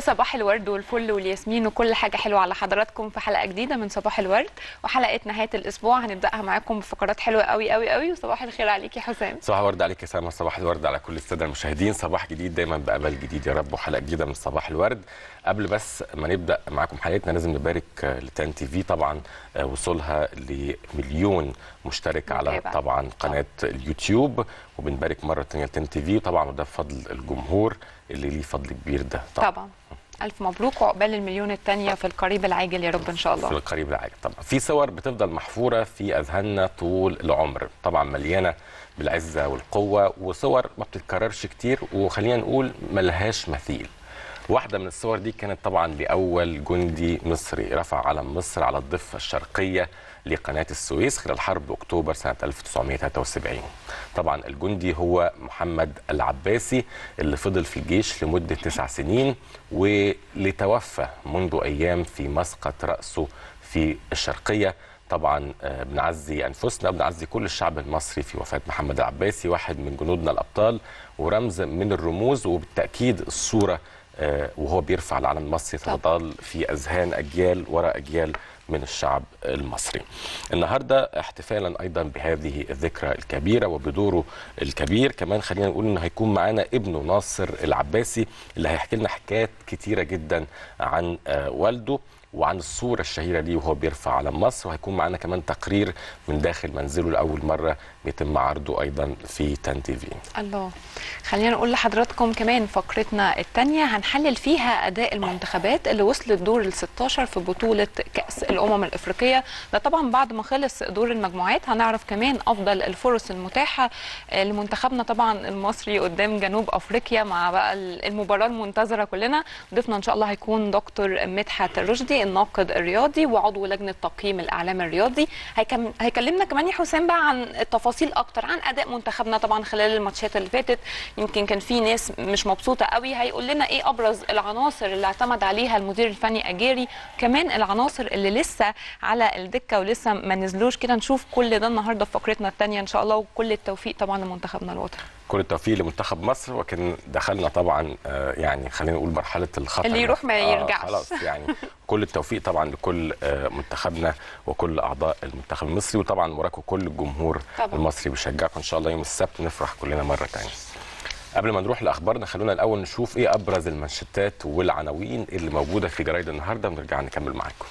يا صباح الورد والفل والياسمين وكل حاجه حلوه على حضراتكم في حلقه جديده من صباح الورد، وحلقه نهايه الاسبوع هنبداها معاكم بفقرات حلوه قوي قوي قوي. وصباح الخير عليك يا حسام. صباح الورد عليك يا سامه، صباح الورد على كل الساده المشاهدين. صباح جديد دايما بامل جديد يا رب وحلقه جديده من صباح الورد. قبل بس ما نبدا معاكم حلقتنا لازم نبارك لتان تي في طبعا وصولها ل1,000,000 مشترك على طبعا قناه اليوتيوب، وبنبارك مره ثانيه لتان تي في طبعا، وده بفضل الجمهور اللي ليه فضل كبير ده طبعا. ألف مبروك، وعقبال ال1,000,000 الثانية في القريب العاجل يا رب إن شاء الله. في القريب العاجل طبعا. في صور بتفضل محفورة في أذهاننا طول العمر طبعا، مليانة بالعزة والقوة، وصور ما بتتكررش كتير وخلينا نقول ملهاش مثيل. واحدة من الصور دي كانت طبعا لأول جندي مصري رفع علم مصر على الضفة الشرقية لقناة السويس خلال حرب أكتوبر سنة 1973. طبعا الجندي هو محمد العباسي اللي فضل في الجيش لمدة 9 سنين ولتوفى منذ أيام في مسقط رأسه في الشرقية. طبعا بنعزي أنفسنا بنعزي كل الشعب المصري في وفاة محمد العباسي، واحد من جنودنا الأبطال ورمز من الرموز، وبالتأكيد الصورة وهو بيرفع العلم مصري تظل في أذهان أجيال وراء أجيال من الشعب المصري. النهارده احتفالا ايضا بهذه الذكرى الكبيره وبدوره الكبير، كمان خلينا نقول انه هيكون معانا ابنه نصر العباسي اللي هيحكي لنا حكايات كتيره جدا عن والده وعن الصوره الشهيره ليه وهو بيرفع علم مصر، وهيكون معانا كمان تقرير من داخل منزله لاول مره بيتم عرضه ايضا في تان تي في. الله، خلينا نقول لحضراتكم كمان فقرتنا الثانيه هنحلل فيها اداء المنتخبات اللي وصلت دور ال16 في بطوله كاس الامم الافريقيه، ده طبعا بعد ما خلص دور المجموعات. هنعرف كمان افضل الفرص المتاحه لمنتخبنا طبعا المصري قدام جنوب افريقيا مع بقى المباراه المنتظره كلنا. ضيفنا ان شاء الله هيكون دكتور مدحت رشدي الناقد الرياضي وعضو لجنه تقييم الاعلام الرياضي، هيكلمنا كمان يا حسام بقى عن التفاصيل اكتر عن اداء منتخبنا طبعا خلال الماتشات اللي فاتت. يمكن كان في ناس مش مبسوطه قوي، هيقول لنا ايه ابرز العناصر اللي اعتمد عليها المدير الفني أجيري، كمان العناصر اللي لسه على الدكه ولسه ما نزلوش كده. نشوف كل ده النهارده في فقرتنا الثانيه ان شاء الله، وكل التوفيق طبعا لمنتخبنا الوطني. كل التوفيق لمنتخب مصر، وكان دخلنا طبعا يعني خلينا نقول مرحله الخطر، اللي يروح ما يرجعش خلاص يعني. كل التوفيق طبعا لكل منتخبنا وكل اعضاء المنتخب المصري، وطبعا وراكم كل الجمهور طبعا المصري بيشجعكم ان شاء الله يوم السبت نفرح كلنا مره ثانيه. قبل ما نروح لاخبارنا خلونا الاول نشوف ايه ابرز المانشيتات والعناوين اللي موجوده في جرايد النهارده، ونرجع نكمل معاكم.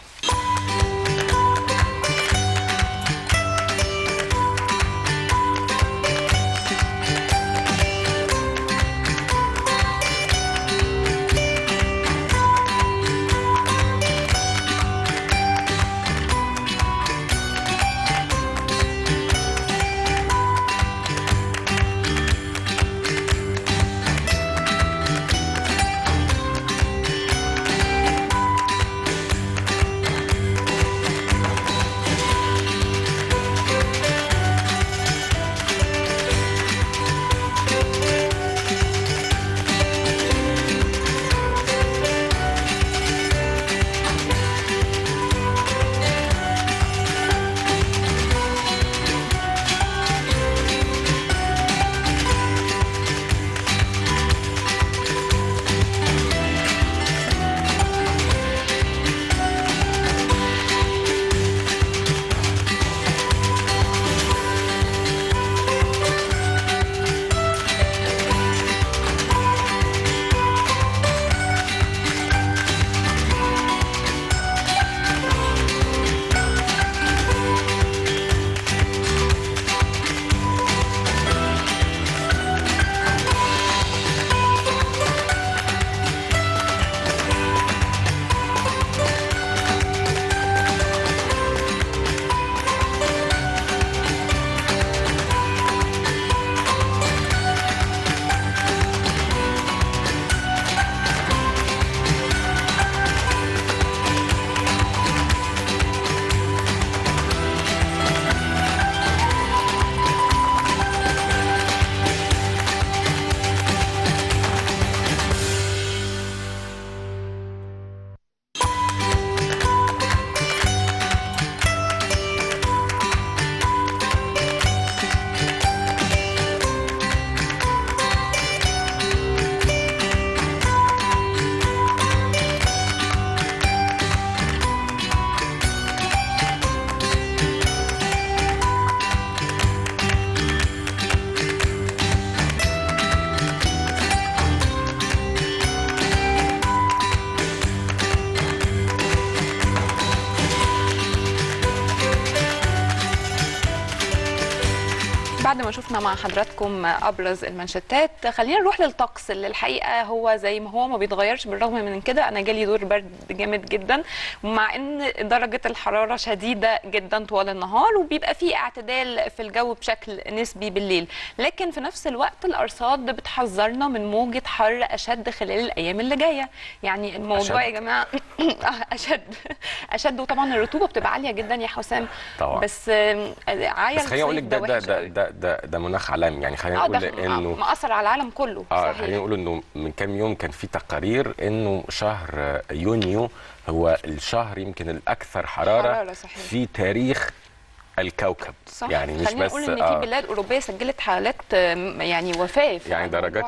بعد ما شفنا مع حضراتكم ابرز المانشيتات خلينا نروح للطقس اللي الحقيقه هو زي ما هو ما بيتغيرش. بالرغم من كده انا جالي دور برد جامد جدا مع ان درجه الحراره شديده جدا طوال النهار وبيبقى في اعتدال في الجو بشكل نسبي بالليل، لكن في نفس الوقت الارصاد بتحذرنا من موجه حر اشد خلال الايام اللي جايه. يعني الموضوع يا جماعه اشد وطبعا الرطوبه بتبقى عاليه جدا يا حسام طبعا. بس عايز خليني اقول لك ده مناخ عالمي، يعني خلينا نقول انه مأثر على العالم كله. خلينا نقول انه من كام يوم كان في تقارير انه شهر يونيو هو الشهر يمكن الاكثر حراره في تاريخ الكوكب صح. يعني مش بس خلينا نقول ان في بلاد اوروبيه سجلت حالات يعني وفاه، يعني درجات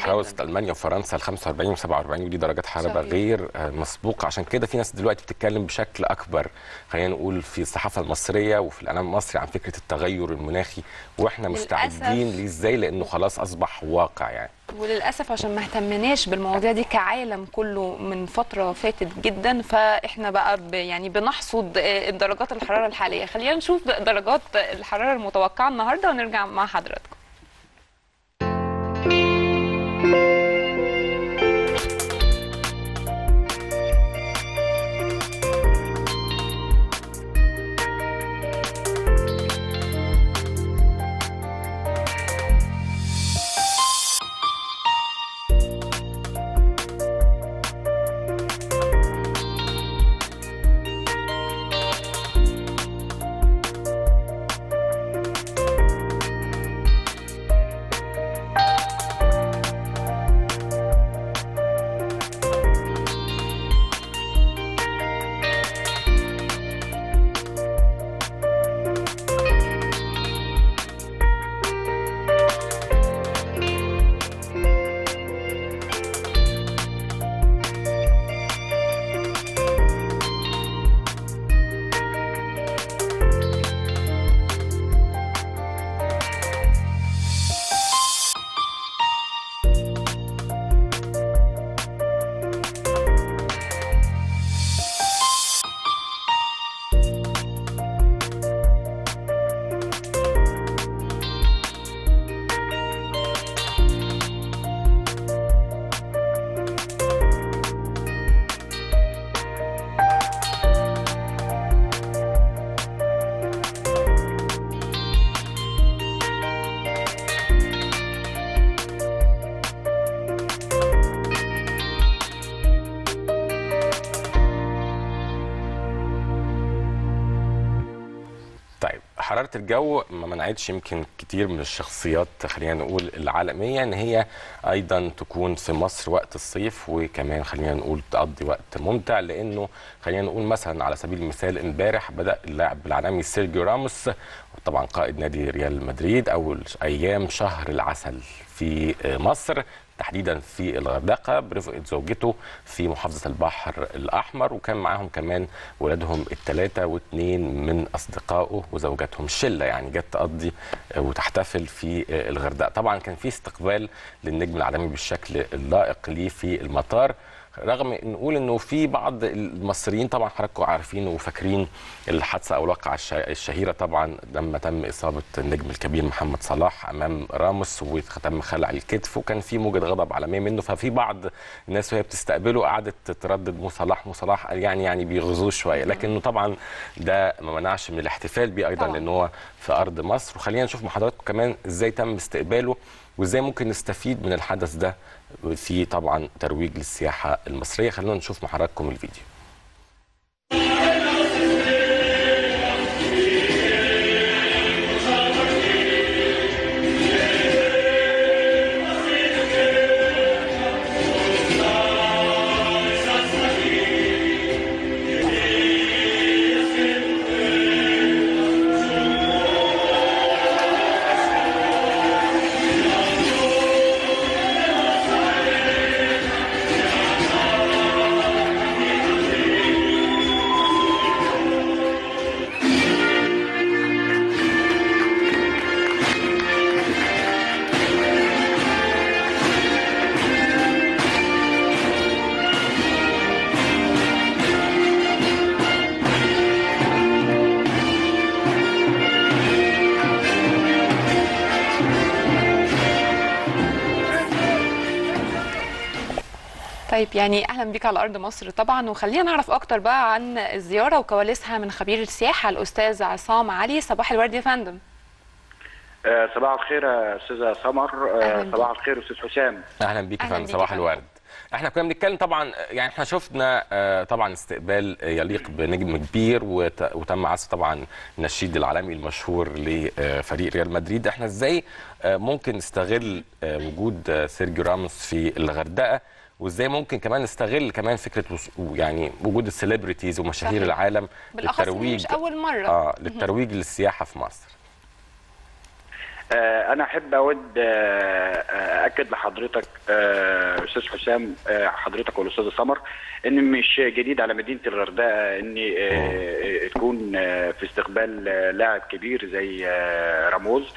حراره وسط المانيا وفرنسا 45 و47 ودي درجات حراره غير مسبوقه. عشان كده في ناس دلوقتي بتتكلم بشكل اكبر خلينا نقول في الصحافه المصريه وفي الاعلام المصري عن فكره التغير المناخي، واحنا مستعدين ليه ازاي لانه خلاص اصبح واقع يعني. وللاسف عشان ما اهتمناش بالمواضيع دي كعالم كله من فتره فاتت جدا، فاحنا بقى يعني بنحصد درجات الحراره الحاليه. خلينا نشوف درجات الحراره المتوقعه النهارده ونرجع مع حضراتكم. حرارة الجو ما منعتش يمكن كتير من الشخصيات خلينا نقول العالمية ان هي ايضا تكون في مصر وقت الصيف، وكمان خلينا نقول تقضي وقت ممتع، لانه خلينا نقول مثلا على سبيل المثال امبارح بدأ اللاعب العالمي سيرجيو راموس طبعا قائد نادي ريال مدريد اول ايام شهر العسل في مصر تحديدا في الغردقه برفقه زوجته في محافظه البحر الاحمر، وكان معاهم كمان ولادهم الثلاثه واثنين من اصدقائه وزوجاتهم، شله يعني جت تقضي وتحتفل في الغردقه. طبعا كان في استقبال للنجم العالمي بالشكل اللائق ليه في المطار، رغم نقول انه في بعض المصريين طبعا حضراتكم عارفين وفاكرين الحادثه او الواقعه الشهيره طبعا لما تم اصابه النجم الكبير محمد صلاح امام راموس وتم خلع الكتف، وكان في موجه غضب عالميه منه. ففي بعض الناس وهي بتستقبله قعدت تتردد مو صلاح يعني بيغزوه شويه، لكنه طبعا ده ما منعش من الاحتفال بيه ايضا لان هو في ارض مصر. وخلينا نشوف مع حضراتكم كمان ازاي تم استقباله وازاي ممكن نستفيد من الحدث ده في طبعا ترويج للسياحه المصريه. خلونا نشوف مع حضراتكم الفيديو. طيب يعني اهلا بك على ارض مصر طبعا، وخلينا نعرف اكتر بقى عن الزياره وكواليسها من خبير السياحه الاستاذ عصام علي. صباح الورد يا فندم. صباح الخير يا استاذه سمر. صباح الخير يا استاذ حسام. اهلا بيك يا فندم. صباح الورد. احنا كنا بنتكلم طبعا، يعني احنا شفنا طبعا استقبال يليق بنجم كبير، وتم عزف طبعا النشيد العالمي المشهور لفريق ريال مدريد. احنا ازاي ممكن نستغل وجود سيرجيو راموس في الغردقه، وازاي ممكن كمان نستغل كمان فكره يعني وجود السليبرتيز ومشاهير العالم للترويج، مش اول مره للترويج للسياحه في مصر. أنا أحب أود أكد لحضرتك أستاذ حسام، حضرتك والأستاذ سمر، إن مش جديد على مدينة الغردقة إن تكون في استقبال لاعب كبير زي راموس،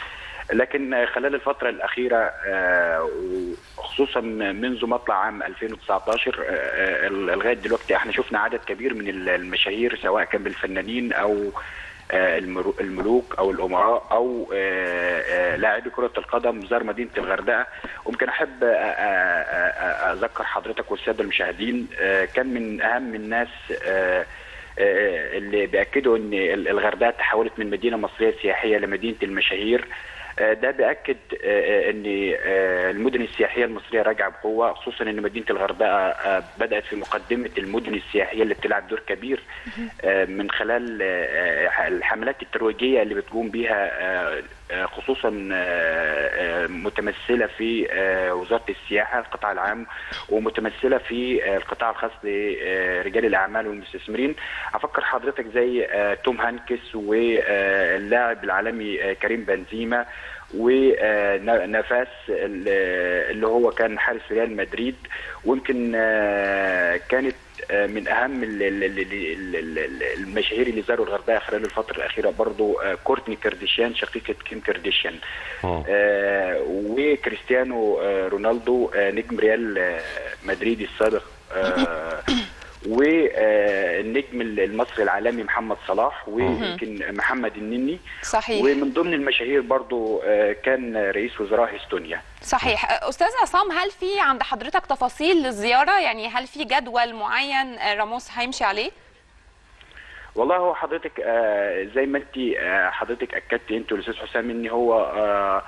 لكن خلال الفترة الأخيرة وخصوصا منذ مطلع عام 2019 لغاية دلوقتي احنا شفنا عدد كبير من المشاهير، سواء كان بالفنانين أو الملوك او الامراء او لاعبي كره القدم زار مدينه الغردقه. وممكن احب اذكر حضرتك والساده المشاهدين كان من اهم الناس اللي بياكدوا ان الغردقه تحولت من مدينه مصريه سياحيه لمدينه المشاهير. ده بيأكد ان المدن السياحيه المصريه راجعه بقوه، خصوصا ان مدينه الغردقه بدات في مقدمه المدن السياحيه اللي بتلعب دور كبير من خلال الحملات الترويجيه اللي بتقوم بيها، خصوصا متمثله في وزاره السياحه القطاع العام ومتمثله في القطاع الخاص لرجال الاعمال والمستثمرين. افكر حضرتك زي توم هانكس واللاعب العالمي كريم بنزيمة ونفاس اللي هو كان حارس ريال مدريد، ويمكن كانت من اهم المشاهير اللي زاروا الغردقه خلال الفتره الاخيره برضو كورتني كردشيان شقيقه كيم كردشيان، وكريستيانو رونالدو نجم ريال مدريد السابق، والنجم المصري العالمي محمد صلاح، ويمكن محمد النني. صحيح. ومن ضمن المشاهير برضو كان رئيس وزراء استونيا. صحيح. أستاذ عصام، هل في عند حضرتك تفاصيل للزيارة؟ يعني هل في جدول معين راموس هيمشي عليه؟ والله هو حضرتك زي ما انت حضرتك اكدت انت والاستاذ حسام ان هو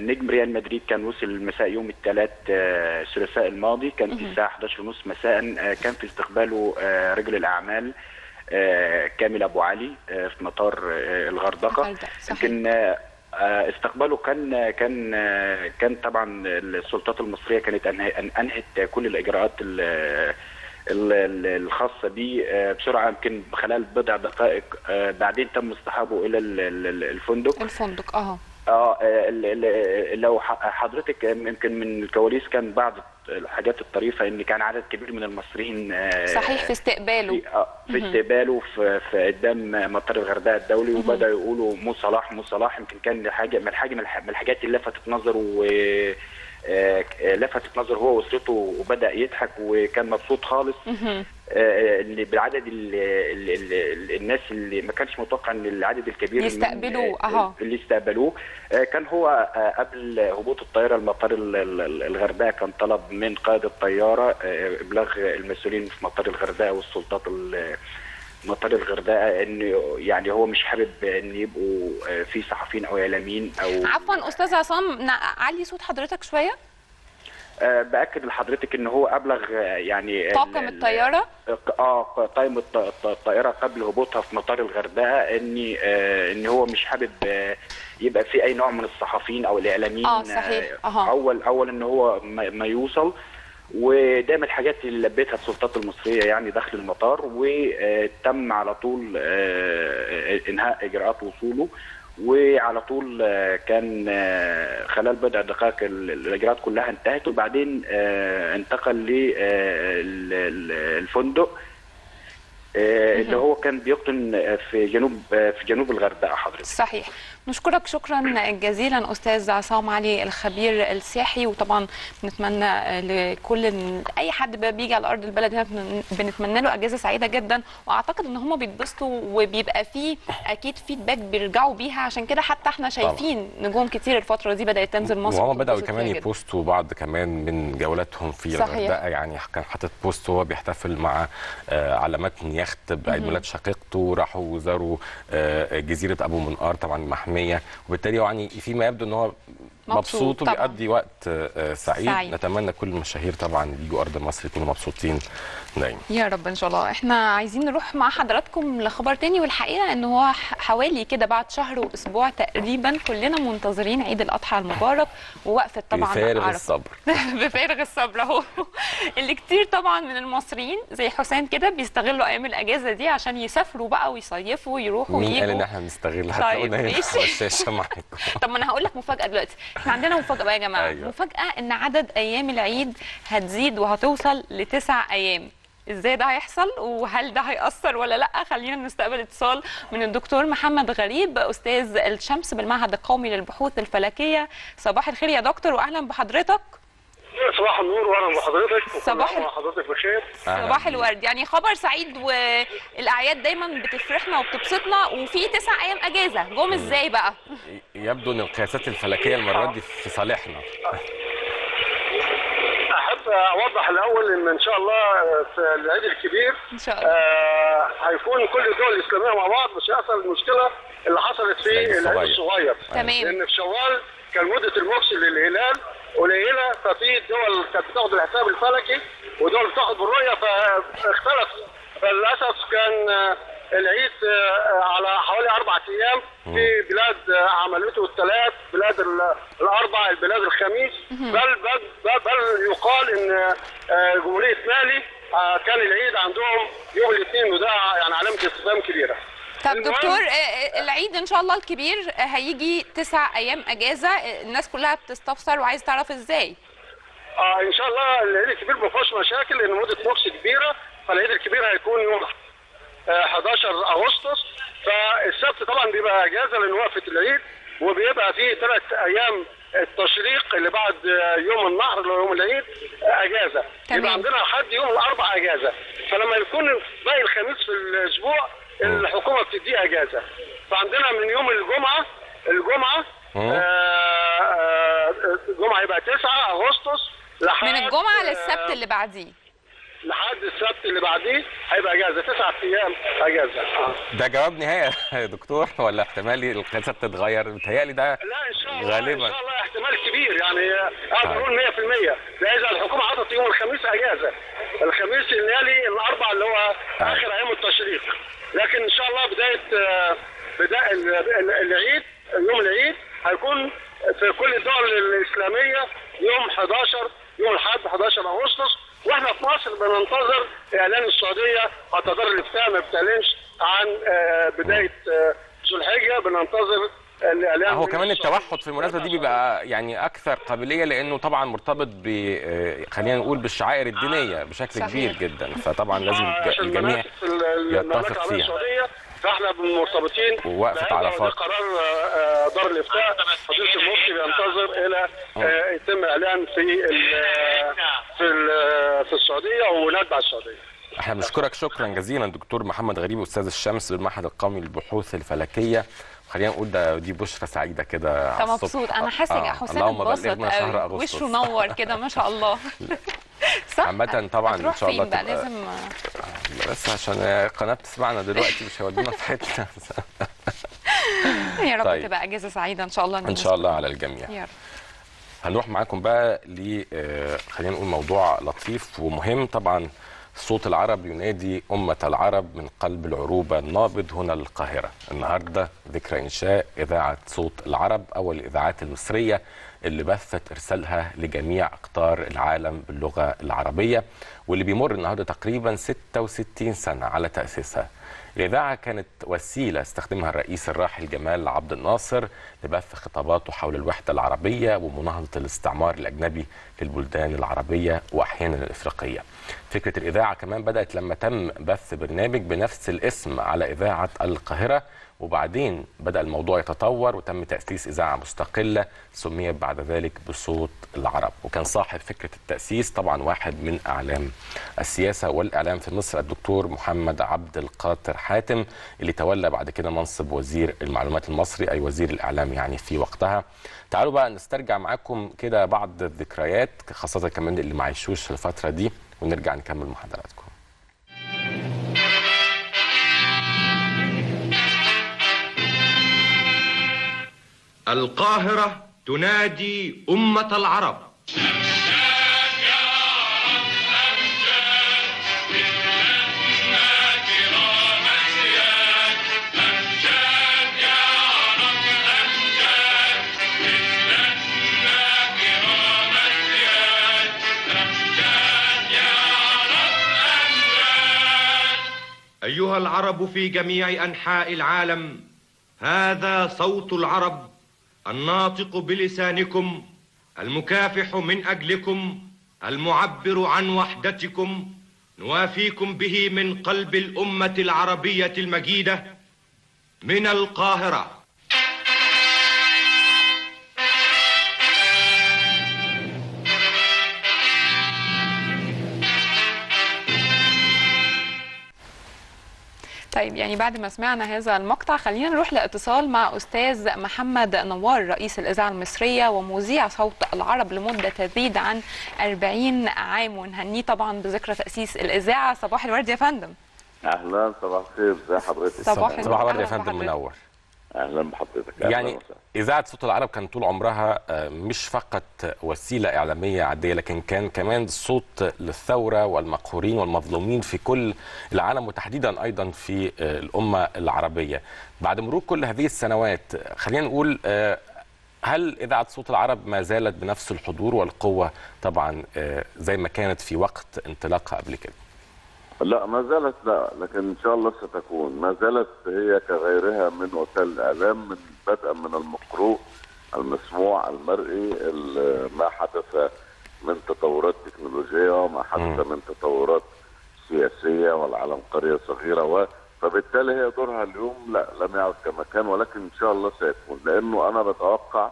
نجم ريال مدريد كان وصل مساء يوم الثلاث الثلاثاء الماضي، كان في الساعه 11:30 مساء، كان في استقباله رجل الاعمال كامل ابو علي في مطار الغردقه. لكن استقباله كان طبعا السلطات المصريه كانت انهت كل الاجراءات الخاصه بيه بسرعه، يمكن خلال بضع دقائق. بعدين تم اصطحابه الى الفندق. لو حضرتك يمكن من الكواليس كان بعض الحاجات الطريفه ان كان عدد كبير من المصريين صحيح في استقباله في قدام مطار الغردقه الدولي، وبداوا يقولوا مو صلاح مو صلاح. يمكن كان حاجه من الحاجات اللي لفتت نظره هو واسرته، وبدا يضحك وكان مبسوط خالص اللي بالعدد الناس اللي ما كانش متوقع ان العدد الكبير اللي استقبلوه. كان هو قبل هبوط الطياره لمطار الغردقه كان طلب من قائد الطياره ابلاغ المسؤولين في مطار الغردقه والسلطات مطار الغردقه ان يعني هو مش حابب ان يبقوا في صحفيين او اعلاميين او. عفوا استاذ عصام، علي صوت حضرتك شويه. باكد لحضرتك ان هو ابلغ يعني طاقم الطياره طاقم الطياره قبل هبوطها في مطار الغردقه ان هو مش حابب يبقى في اي نوع من الصحفيين او الاعلاميين. صحيح. اول ان هو ما يوصل، وده من الحاجات اللي لبيتها السلطات المصريه يعني داخل المطار، وتم على طول انهاء اجراءات وصوله، وعلى طول كان خلال بضع دقائق الاجراءات كلها انتهت، وبعدين انتقل للفندق اللي هو كان بيقطن في جنوب الغردقه حضرتك. صحيح. نشكرك شكرا جزيلا أستاذ عصام علي الخبير السياحي، وطبعا بنتمنى لكل أي حد بيجي على أرض البلد هنا بنتمنى له أجازة سعيدة جدا، وأعتقد إن هم بيتبسطوا وبيبقى فيه أكيد فيدباك بيرجعوا بيها، عشان كده حتى احنا شايفين نجوم كتير الفترة دي بدأت تنزل مصر، وهم بدأوا كمان يبوستوا بعض كمان من جولاتهم في الغردقة. يعني كان حاطط بوست وهو بيحتفل مع علامات يخت بعيد ميلاد شقيقته، راحوا وزاروا جزيرة أبو منقار طبعا محمية، وبالتالي يعني فيما يبدو ان هو مبسوط وبيقضي وقت سعيد. نتمنى كل المشاهير طبعا اللي بيجوا ارض مصر يكونوا مبسوطين دايما يا رب ان شاء الله. احنا عايزين نروح مع حضراتكم لخبر تاني، والحقيقه ان هو حوالي كده بعد شهر واسبوع تقريبا كلنا منتظرين عيد الاضحى المبارك ووقفه طبعا بفارغ الصبر بفارغ الصبر اهو اللي كتير طبعا من المصريين زي حسام كده بيستغلوا ايام الاجازه دي عشان يسافروا بقى ويصيفوا ويروحوا ويجوا. مين قال ان احنا بنستغل؟ هتلاقونا هنا على الشاشه معاكم. طب ما انا هقول لك مفاجاه دلوقتي، احنا عندنا مفاجاه بقى يا جماعه. أيوة. مفاجاه ان عدد ايام العيد هتزيد وهتوصل ل9 ايام. ازاي ده هيحصل وهل ده هيأثر ولا لا؟ خلينا نستقبل اتصال من الدكتور محمد غريب استاذ الشمس بالمعهد القومي للبحوث الفلكيه. صباح الخير يا دكتور واهلا بحضرتك. صباح النور واهلا بحضرتك. حضرتك بخير. صباح الورد. يعني خبر سعيد والاعياد دايما بتفرحنا وبتبسطنا، وفي 9 ايام اجازه جم ازاي بقى؟ يبدو ان القياسات الفلكيه المره دي في صالحنا. احب اوضح الاول ان شاء الله في العيد الكبير ان شاء الله هيكون كل الدول الاسلاميه مع بعض، مش هيحصل المشكله اللي حصلت في العيد الصغير. تمام. لان في شوال كان مده الموكس للهلال قليله، ففي دول كانت بتاخد الحساب الفلكي ودول بتاخد بالرؤيه فاختلف، فللاسف كان العيد على حوالي 4 ايام في بلاد عملته الثلاث، بلاد الاربع، البلاد الخميس، بل يقال ان جمهوريه مالي كان العيد عندهم يوم الاثنين، وده يعني علامه استفهام كبيره. طب دكتور العيد ان شاء الله الكبير هيجي 9 ايام اجازه، الناس كلها بتستفسر وعايز تعرف ازاي. ان شاء الله العيد الكبير ما فيهوش مشاكل لان مده موكس كبيره، فالعيد الكبير هيكون يوم 11 اغسطس، فالسبت طبعا بيبقى اجازه لان وقفه العيد، وبيبقى فيه 3 ايام التشريق اللي بعد يوم النحر اللي هو يوم العيد اجازه. تمام. يبقى عندنا لحد يوم الاربعاء اجازه، فلما يكون باقي الخميس في الاسبوع الحكومه بتديه اجازه، فعندنا من يوم الجمعه يبقى 9 اغسطس لحد من الجمعه للسبت اللي بعديه، لحد السبت اللي بعديه هيبقى اجازه 9 ايام اجازه. ده جواب نهائي يا دكتور ولا احتمالي القياسات تتغير؟ متهيألي ده لا ان شاء الله غالبا. ان شاء الله احتمال كبير، يعني اقدر اقول 100%، لان الحكومه عطت يوم الخميس اجازه، الخميس اللي يلي الاربعاء اللي هو اخر ايام التشريق، لكن ان شاء الله بدايه العيد يوم العيد هيكون في كل الدول الاسلاميه يوم 11 يوم الاحد 11 اغسطس، واحنا في مصر بننتظر اعلان السعوديه هتقدر الافتتاح ما بتعلنش عن بدايه ذو الحجه، بننتظر الاعلان. هو كمان التوحد في المناسبه دي بيبقى يعني اكثر قابليه لانه طبعا مرتبط ب خلينا نقول بالشعائر الدينيه بشكل كبير جدا، فطبعا لازم الجميع يتفق فيها. فاحنا مرتبطين ووقفت عرفات قرار دار الافتاء، فضيله المفتي بينتظر الى يتم اعلان في السعوديه ونتبع السعوديه. احنا بنشكرك شكرا جزيلا دكتور محمد غريب استاذ الشمس بالمعهد القومي للبحوث الفلكيه. خلينا نقول دي بشرة سعيدة كده. انت مبسوط؟ انا حاسس ان حسام انبسط قوي، وشه نور كده ما شاء الله. صح؟ عامة طبعا ان شاء الله بقى لازم بس عشان القناة بتسمعنا دلوقتي مش هيودينا في حتة. يا رب طيب. تبقى اجازة سعيدة ان شاء الله. ان شاء الله على الجميع يا رب. هنروح معاكم بقى ل خلينا نقول موضوع لطيف ومهم طبعا. صوت العرب ينادي أمة العرب من قلب العروبة النابض هنا القاهرة. النهاردة ذكرى إنشاء إذاعة صوت العرب، أول الإذاعات المصرية اللي بثت إرسالها لجميع أقطار العالم باللغة العربية، واللي بيمر النهاردة تقريبا 66 سنة على تأسيسها. الإذاعة كانت وسيلة استخدمها الرئيس الراحل جمال عبد الناصر لبث خطاباته حول الوحدة العربية ومناهضة الاستعمار الأجنبي للبلدان العربية وأحيانا الإفريقية. فكرة الإذاعة كمان بدأت لما تم بث برنامج بنفس الاسم على إذاعة القاهرة، وبعدين بدأ الموضوع يتطور وتم تأسيس إذاعة مستقلة سميت بعد ذلك بصوت العرب. وكان صاحب فكرة التأسيس طبعا واحد من أعلام السياسة والإعلام في مصر الدكتور محمد عبد القادر حاتم، اللي تولى بعد كده منصب وزير المعلومات المصري أي وزير الإعلام يعني في وقتها. تعالوا بقى نسترجع معاكم كده بعض الذكريات، خاصة كمان اللي ما عايشوش في الفترة دي، ونرجع نكمل محاضراتكم. القاهرة تنادي أمة العرب. أيها العرب في جميع أنحاء العالم، هذا صوت العرب الناطق بلسانكم، المكافح من أجلكم، المعبر عن وحدتكم، نوافيكم به من قلب الأمة العربية المجيدة، من القاهرة. طيب يعني بعد ما سمعنا هذا المقطع خلينا نروح لاتصال مع أستاذ محمد نوار رئيس الإذاعة المصرية ومذيع صوت العرب لمدة تزيد عن 40 عام، ونهنيه طبعا بذكرى تأسيس الإذاعة. صباح الورد يا فندم. أهلا، صباح الخير، ازي حضرتك؟ صباح الورد يا فندم، منور. أهلا بحضرتك. يعني إذاعة صوت العرب كان طول عمرها مش فقط وسيلة إعلامية عادية، لكن كان كمان صوت للثورة والمقهورين والمظلومين في كل العالم، وتحديدا أيضا في الأمة العربية. بعد مرور كل هذه السنوات خلينا نقول، هل إذاعة صوت العرب ما زالت بنفس الحضور والقوة طبعا زي ما كانت في وقت انطلاقها قبل كده؟ لا ما زالت، لا، لكن ان شاء الله ستكون. ما زالت هي كغيرها من وسائل الاعلام، من بدءا من المقروء، المسموع، المرئي، ما حدث من تطورات تكنولوجيه وما حدث من تطورات سياسيه والعالم قريه صغيره فبالتالي هي دورها اليوم لا لم يعد كما كان، ولكن ان شاء الله سيكون. لانه انا بتوقع،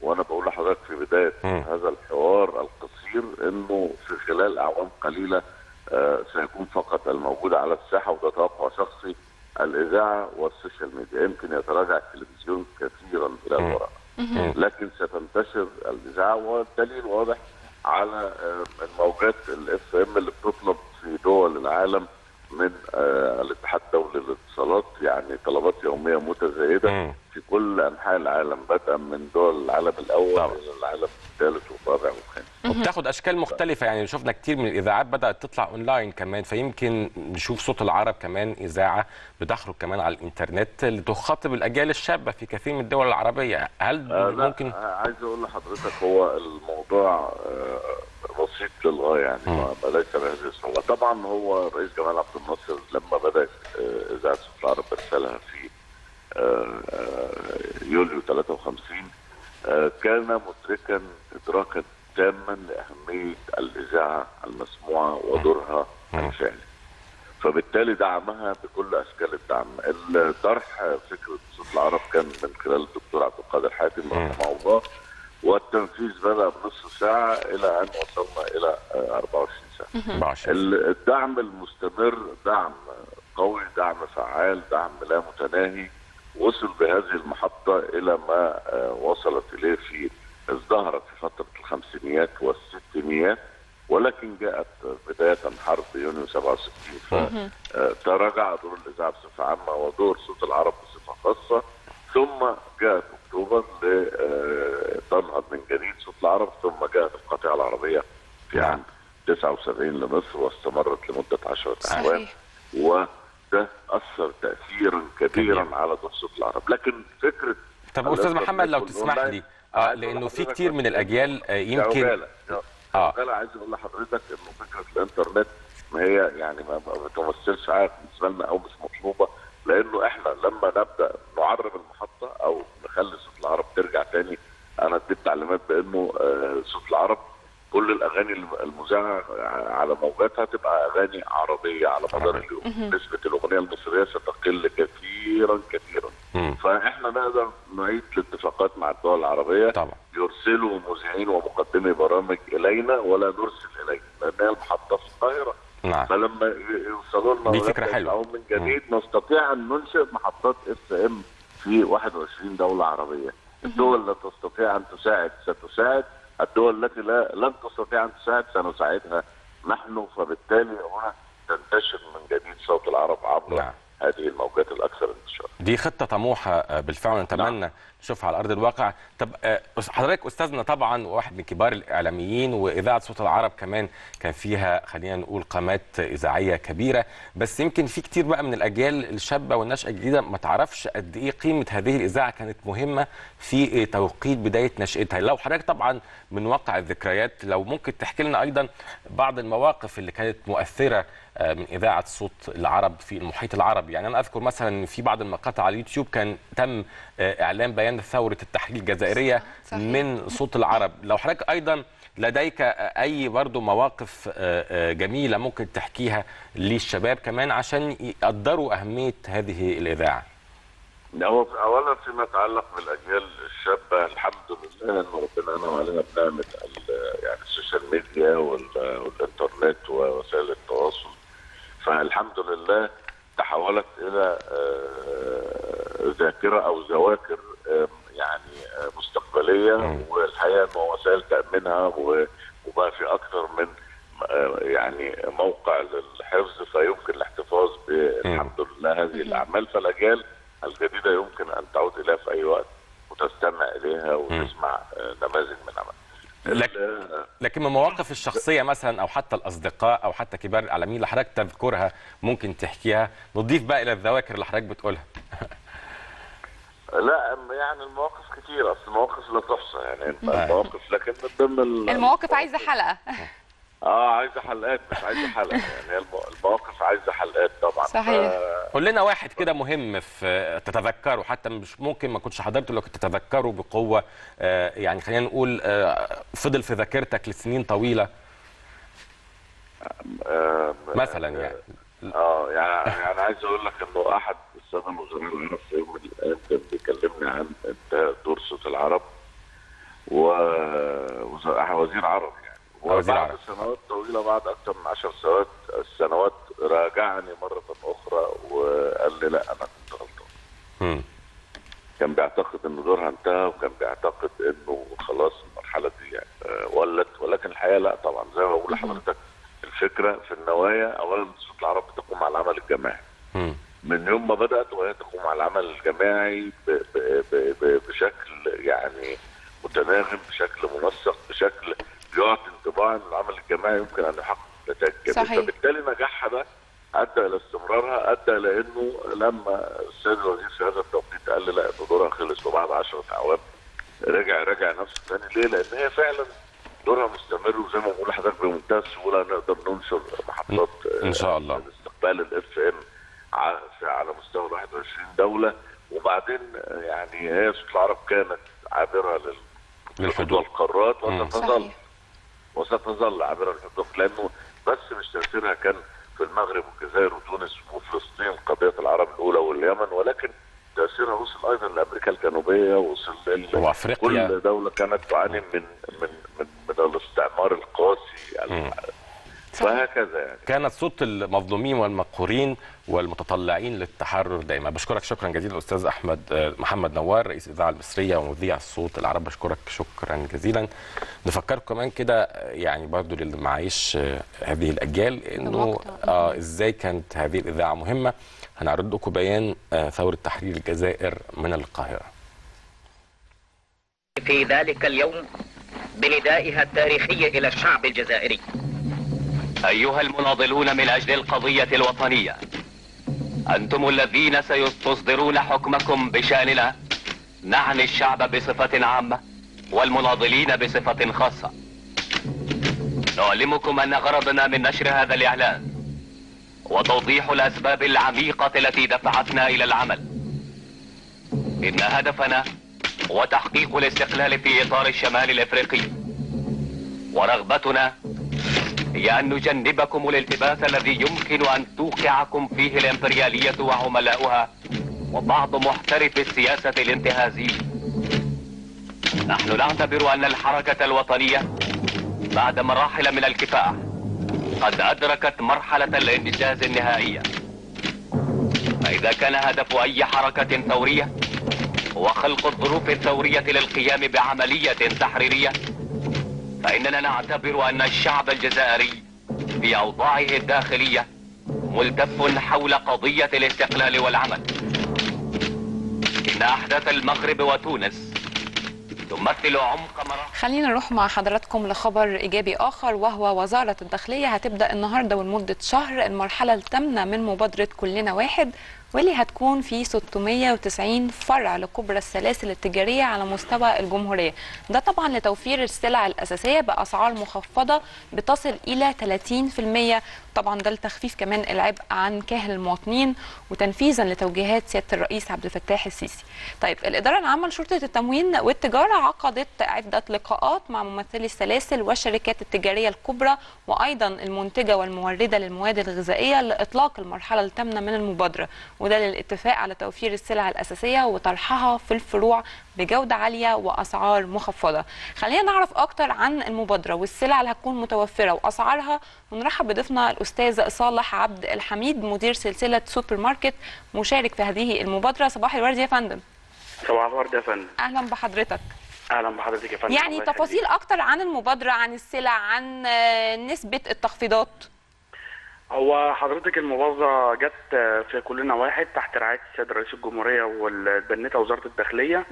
وانا بقول لحضرتك في بدايه هذا الحوار القصير، انه في خلال اعوام قليله سيكون فقط الموجود على الساحه، وده توقع شخصي، الاذاعه والسوشيال ميديا. يمكن يتراجع التلفزيون كثيرا الى الوراء، لكن ستنتشر الاذاعه، والدليل واضح على الموجات الاف ام اللي بتطلب في دول العالم من الاتحاد الدولي للاتصالات، يعني طلبات يوميه متزايده في كل انحاء العالم، بدءا من دول العالم الاول الى العالم الثالث والرابع والخامس، وبتاخد اشكال مختلفه. يعني شفنا كتير من الاذاعات بدات تطلع اونلاين كمان، فيمكن نشوف صوت العرب كمان اذاعه بتخرج كمان على الانترنت لتخاطب الاجيال الشابه في كثير من الدول العربيه. هل ممكن؟ عايز اقول لحضرتك هو الموضوع بسيط للغايه، يعني ليس بهذه الصعوبه. طبعا هو الرئيس جمال عبد الناصر لما بدا اذاعه صوت العرب ارسلها في يوليو 53 كان مدركا ادراكا تاما لاهميه الاذاعه المسموعه ودورها الفعلي، فبالتالي دعمها بكل اشكال الدعم. الطرح فكره صوت العرب كان من خلال الدكتور عبد القادر حاتم رحمه الله، والتنفيذ بدا بنص ساعه الى ان وصلنا الى 24 ساعه. الدعم المستمر، دعم قوي، دعم فعال، دعم لا متناهي، وصل بهذه المحطه الى ما وصلت اليه، في ازدهرت في فتره الخمسينيات والستينيات، ولكن جاءت بدايه حرب يونيو 67 فتراجع دور الاذاعه بصفه عامه ودور صوت العرب بصفه خاصه، ثم جاءت اكتوبر لتنهض من جديد صوت العرب، ثم جاءت القطيعه العربيه في عام 79 لمصر، واستمرت لمده 10 اعوام، وده اثر تاثيرا كبيرا على دور صوت العرب. لكن فكره، طب استاذ محمد لو تسمح لي، لانه في كتير من الاجيال يمكن انا عايز اقول لحضرتك انه فكره الانترنت ما هي يعني ما بتمثلش عائق بالنسبه لنا او مش مطلوبه، لانه احنا لما نبدا نعرب المحطه او نخلي صوت العرب ترجع تاني. انا اديت تعليمات بانه صوت العرب كل الاغاني المذاعه على موجاتها تبقى اغاني عربيه على مدار اليوم. نسبه الاغنيه المصريه ستقل كثيرا كثيرا. فاحنا نقدر نعيد الاتفاقات مع الدول العربيه طبعا. يرسلوا مذيعين ومقدمي برامج الينا ولا نرسل اليهم لان هي المحطه في القاهره. نعم. فلما يوصلوا لنا دي فكره حلوه او من جديد نستطيع ان ننشئ محطات اس ام في 21 دوله عربيه. الدول التي تستطيع ان تساعد ستساعد، الدول التي لن تستطيع ان تساعد سنساعدها نحن، فبالتالي هنا تنتشر من جديد صوت العرب عبر نعم. هذه الموجات الاكثر انتشارا. دي خطه طموحه بالفعل نتمنى نعم. نشوفها على ارض الواقع. طب حضرتك استاذنا طبعا وواحد من كبار الاعلاميين، واذاعه صوت العرب كمان كان فيها خلينا نقول قامات اذاعيه كبيره، بس يمكن في كتير بقى من الاجيال الشابه والنشأه الجديده ما تعرفش قد ايه قيمه هذه الاذاعه كانت مهمه في توقيت بدايه نشاتها. لو حضرتك طبعا من واقع الذكريات لو ممكن تحكي لنا ايضا بعض المواقف اللي كانت مؤثره من اذاعه صوت العرب في المحيط العربي. يعني انا اذكر مثلا في بعض المقاطع على اليوتيوب كان تم اعلان بيان ثوره التحرير الجزائريه صحيح. من صوت العرب. لو حضرتك ايضا لديك اي برضو مواقف جميله ممكن تحكيها للشباب كمان عشان يقدروا اهميه هذه الاذاعه. اولا فيما يتعلق بالاجيال الشابه الحمد لله ان ربنا انعم علينا بنعمه يعني السوشيال ميديا والانترنت ووسائل التواصل، فالحمد لله تحولت الى ذاكره او ذواكر يعني مستقبليه، والحقيقه وسائل تامينها وبقى في اكثر من يعني موقع للحفظ فيمكن الاحتفاظ بالحمد لله هذه الاعمال. فالاجيال الجديده يمكن ان تعود اليها في اي وقت وتستمع اليها وتسمع نماذج من عمل. لكن من المواقف الشخصية مثلا أو حتى الأصدقاء أو حتى كبار الإعلاميين اللي حضرتك تذكرها ممكن تحكيها نضيف بقى إلى الذواكر اللي حضرتك بتقولها. لا يعني المواقف كتير، أصل المواقف لا تحصى يعني المواقف، لكن ضمن المواقف عايزة حلقة. عايزة حلقات مش عايزة حلقة يعني المواقف عايزة حلقات طبعا. صحيح. قول لنا واحد كده مهم في تتذكره حتى مش ممكن ما كنتش حضرته لو كنت تتذكره بقوة، يعني خلينا نقول فضل في ذاكرتك لسنين طويلة مثلا يعني. يعني عايز اقول لك انه احد السادة المذيعين في يوم من الايام كان بيكلمني عن انتهاء دور صوت العرب ووزير عربي يعني. وبعد سنوات طويلة بعد أكثر من 10 سنوات راجعني مرة أخرى وقال لي لا أنا كنت غلطان. كان بيعتقد إن دورها انتهى وكان بيعتقد إنه خلاص المرحلة دي ولت، ولكن الحقيقة لا طبعا زي ما بقول لحضرتك الفكرة في النوايا. أولا صوت العرب بتقوم على العمل الجماعي من يوم ما بدأت وهي تقوم على العمل الجماعي بشكل يعني متناغم، بشكل منسق، بشكل يعطي انطباع ان العمل الجماعي يمكن ان يحقق نتائج جديده، فبالتالي نجاحها ده ادى الى استمرارها، ادى الى انه لما السيد الوزير في هذا التوقيت قال لي لا ان دورها خلص وبعد 10 اعوام رجع نفسه ثاني. ليه؟ لان هي فعلا دورها مستمر وزي ما بقول لحضرتك بمنتهى السهوله نقدر ننشر محطات ان شاء الله استقبال الاف ام على مستوى 21 دوله. وبعدين يعني هي صوت العرب كانت عابره للحدود والقارات وتتظل وستظل عبر الحدود، لانه بس مش تاثيرها كان في المغرب والجزائر وتونس وفلسطين قضيه العرب الاولى واليمن، ولكن تاثيرها وصل ايضا لامريكا الجنوبيه، وصل وافريقيا. كل دوله كانت تعاني من الاستعمار القاسي فهكذا يعني. كانت صوت المظلومين والمقهورين والمتطلعين للتحرر دائما. بشكرك شكرا جزيلا الاستاذ محمد نوار رئيس الاذاعه المصريه ومذيع صوت العرب، بشكرك شكرا جزيلا. نفكركم كمان كده يعني برضو للي معايش هذه الاجيال انه ازاي كانت هذه الاذاعه مهمه. هنعرض لكم بيان ثوره تحرير الجزائر من القاهره. في ذلك اليوم بندائها التاريخي الى الشعب الجزائري. أيها المناضلون من أجل القضية الوطنية، أنتم الذين سيستصدرون حكمكم بشأننا. نعني الشعب بصفة عامة والمناضلين بصفة خاصة. نعلمكم أن غرضنا من نشر هذا الإعلان وتوضيح الأسباب العميقة التي دفعتنا إلى العمل. إن هدفنا هو تحقيق الاستقلال في إطار الشمال الإفريقي. ورغبتنا هي أن نجنبكم الالتباس الذي يمكن أن توقعكم فيه الإمبريالية وعملاؤها وبعض محترف السياسة الانتهازي. نحن نعتبر أن الحركة الوطنية بعد مراحل من الكفاح قد أدركت مرحلة الانجاز النهائية. فإذا كان هدف أي حركة ثورية هو خلق الظروف الثورية للقيام بعملية تحريرية، فإننا نعتبر أن الشعب الجزائري في أوضاعه الداخلية ملتف حول قضية الاستقلال والعمل. إن أحداث المغرب وتونس تمثل عمق مراحل. خلينا نروح مع حضراتكم لخبر إيجابي آخر، وهو وزارة الداخلية هتبدأ النهاردة ولمدة شهر المرحلة الثامنة من مبادرة كلنا واحد، واللي هتكون في 690 فرع لكبرى السلاسل التجارية على مستوى الجمهورية. ده طبعا لتوفير السلع الأساسية بأسعار مخفضة بتصل إلى 30%، طبعا ده لتخفيف كمان العبء عن كاهل المواطنين وتنفيذا لتوجيهات سيادة الرئيس عبد الفتاح السيسي. طيب، الإدارة العامة لشرطة التموين والتجارة عقدت عدة لقاءات مع ممثلي السلاسل والشركات التجارية الكبرى وأيضا المنتجة والموردة للمواد الغذائية لإطلاق المرحلة الثامنة من المبادرة، وده للاتفاق على توفير السلع الأساسية وطرحها في الفروع بجودة عالية وأسعار مخفضة. خلينا نعرف أكتر عن المبادرة والسلع اللي هتكون متوفرة وأسعارها، ونرحب بضيفنا الأستاذ صالح عبد الحميد مدير سلسلة سوبر ماركت مشارك في هذه المبادرة. صباح الورد يا فندم. صباح الورد يا فندم. أهلا بحضرتك. أهلا بحضرتك يا فندم. يعني تفاصيل أكتر عن المبادرة، عن السلع، عن نسبة التخفيضات. هو حضرتك المبادرة جت في كلنا واحد تحت رعاية السيد رئيس الجمهورية والبنتة وزارة الداخلية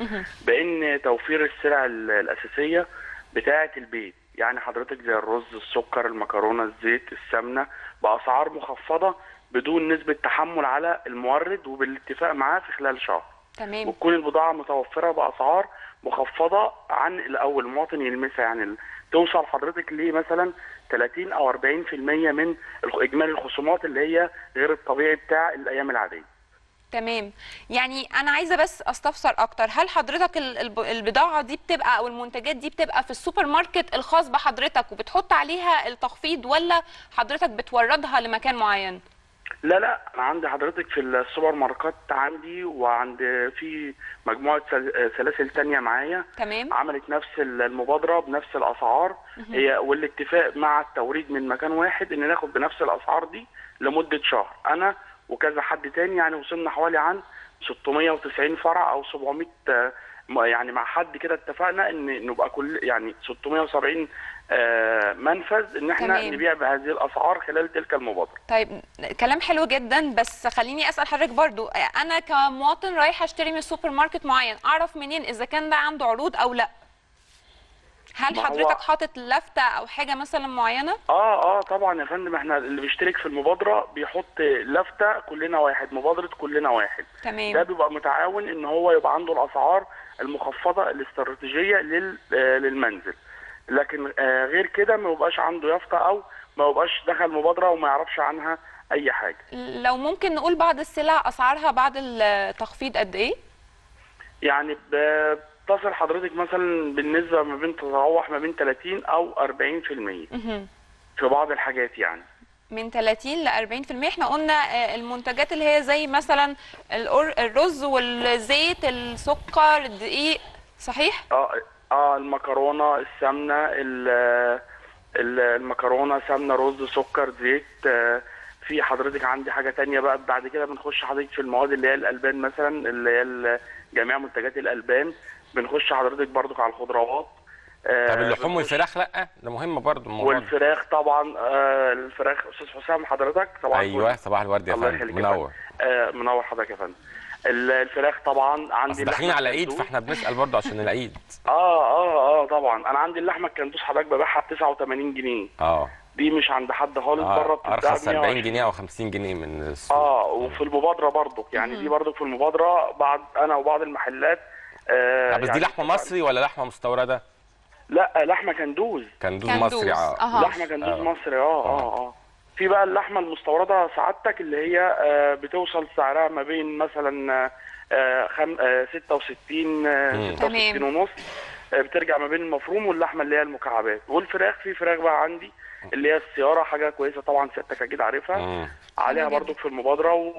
بأن توفير السلع الأساسية بتاعة البيت، يعني حضرتك زي الرز، السكر، المكرونة، الزيت، السمنة، بأسعار مخفضة بدون نسبة تحمل على المورد وبالاتفاق معاه في خلال شهر. تمام. وتكون البضاعة متوفرة بأسعار مخفضة عن الأول، المواطن يلمسها، يعني توصل حضرتك ليه مثلا 30 او 40% من اجمالي الخصومات اللي هي غير الطبيعي بتاع الايام العاديه. تمام. يعني انا عايزه بس استفسر اكتر، هل حضرتك البضاعه دي بتبقى او المنتجات دي بتبقى في السوبر ماركت الخاص بحضرتك وبتحط عليها التخفيض، ولا حضرتك بتوردها لمكان معين؟ لا لا، انا عندي حضرتك في السوبر ماركت عندي، وعند في مجموعه سلاسل ثانيه معايا. تمام. عملت نفس المبادره بنفس الاسعار هي، والاتفاق مع التوريد من مكان واحد ان ناخد بنفس الاسعار دي لمده شهر، انا وكذا حد ثاني، يعني وصلنا حوالي عن 690 فرع او 700، يعني مع حد كده اتفقنا ان نبقى كل يعني 670 منفذ ان احنا تمام. نبيع بهذه الاسعار خلال تلك المبادره. طيب، كلام حلو جدا، بس خليني اسال حضرتك برضو، انا كمواطن رايح اشتري من سوبر ماركت معين، اعرف منين اذا كان ده عنده عروض او لا؟ هل حضرتك حاطط لفته او حاجه مثلا معينه؟ طبعا يا فندم، احنا اللي بيشترك في المبادره بيحط لفته كلنا واحد، مبادره كلنا واحد. تمام. ده بيبقى متعاون ان هو يبقى عنده الاسعار المخفضه الاستراتيجيه للمنزل، لكن غير كده ما يبقاش عنده يافطه او ما يبقاش دخل مبادره وما يعرفش عنها اي حاجه. لو ممكن نقول بعض السلع اسعارها بعد التخفيض قد ايه؟ يعني بتصل حضرتك مثلا بالنسبه ما بين تتراوح ما بين 30 او 40% في بعض الحاجات، يعني من 30 ل 40%. احنا قلنا المنتجات اللي هي زي مثلا الرز والزيت، السكر، الدقيق، صحيح؟ المكرونه، السمنه، المكرونه، سمنه، رز، سكر، زيت. في حضرتك عندي حاجه ثانيه بقى بعد كده، بنخش حضرتك في المواد اللي هي الالبان مثلا، اللي هي جميع منتجات الالبان، بنخش حضرتك برضك على الخضروات. طب اللحوم والفراخ لا، ده مهم برضه. والفراخ طبعا، الفراخ استاذ حسام حضرتك طبعا. ايوه، صباح الورد يا فندم. منور. منور حضرتك يا فندم. الفراخ طبعا عندي، داخلين على عيد فاحنا بنسال برضه عشان العيد. طبعا انا عندي اللحمه الكندوس حضرتك ببيعها ب 89 جنيه. دي مش عند حد خالص، بره بتتباع ارخص 40 جنيه او 50 جنيه من السوق. وفي المبادره برضه، يعني دي برضه في المبادره بعض انا وبعض المحلات. بس يعني دي لحمه مصري ولا لحمه مستورده؟ لا، لحمه كندوز. كندوز مصري. لحمه كندوز مصري. في بقى اللحمه المستورده سعادتك اللي هي بتوصل سعرها ما بين مثلا 66 66 ونص بترجع ما بين المفروم واللحمه اللي هي المكعبات، والفراخ في فراخ بقى عندي اللي هي السياره، حاجه كويسه طبعا سيادتك اكيد عارفها عليها برضو في المبادره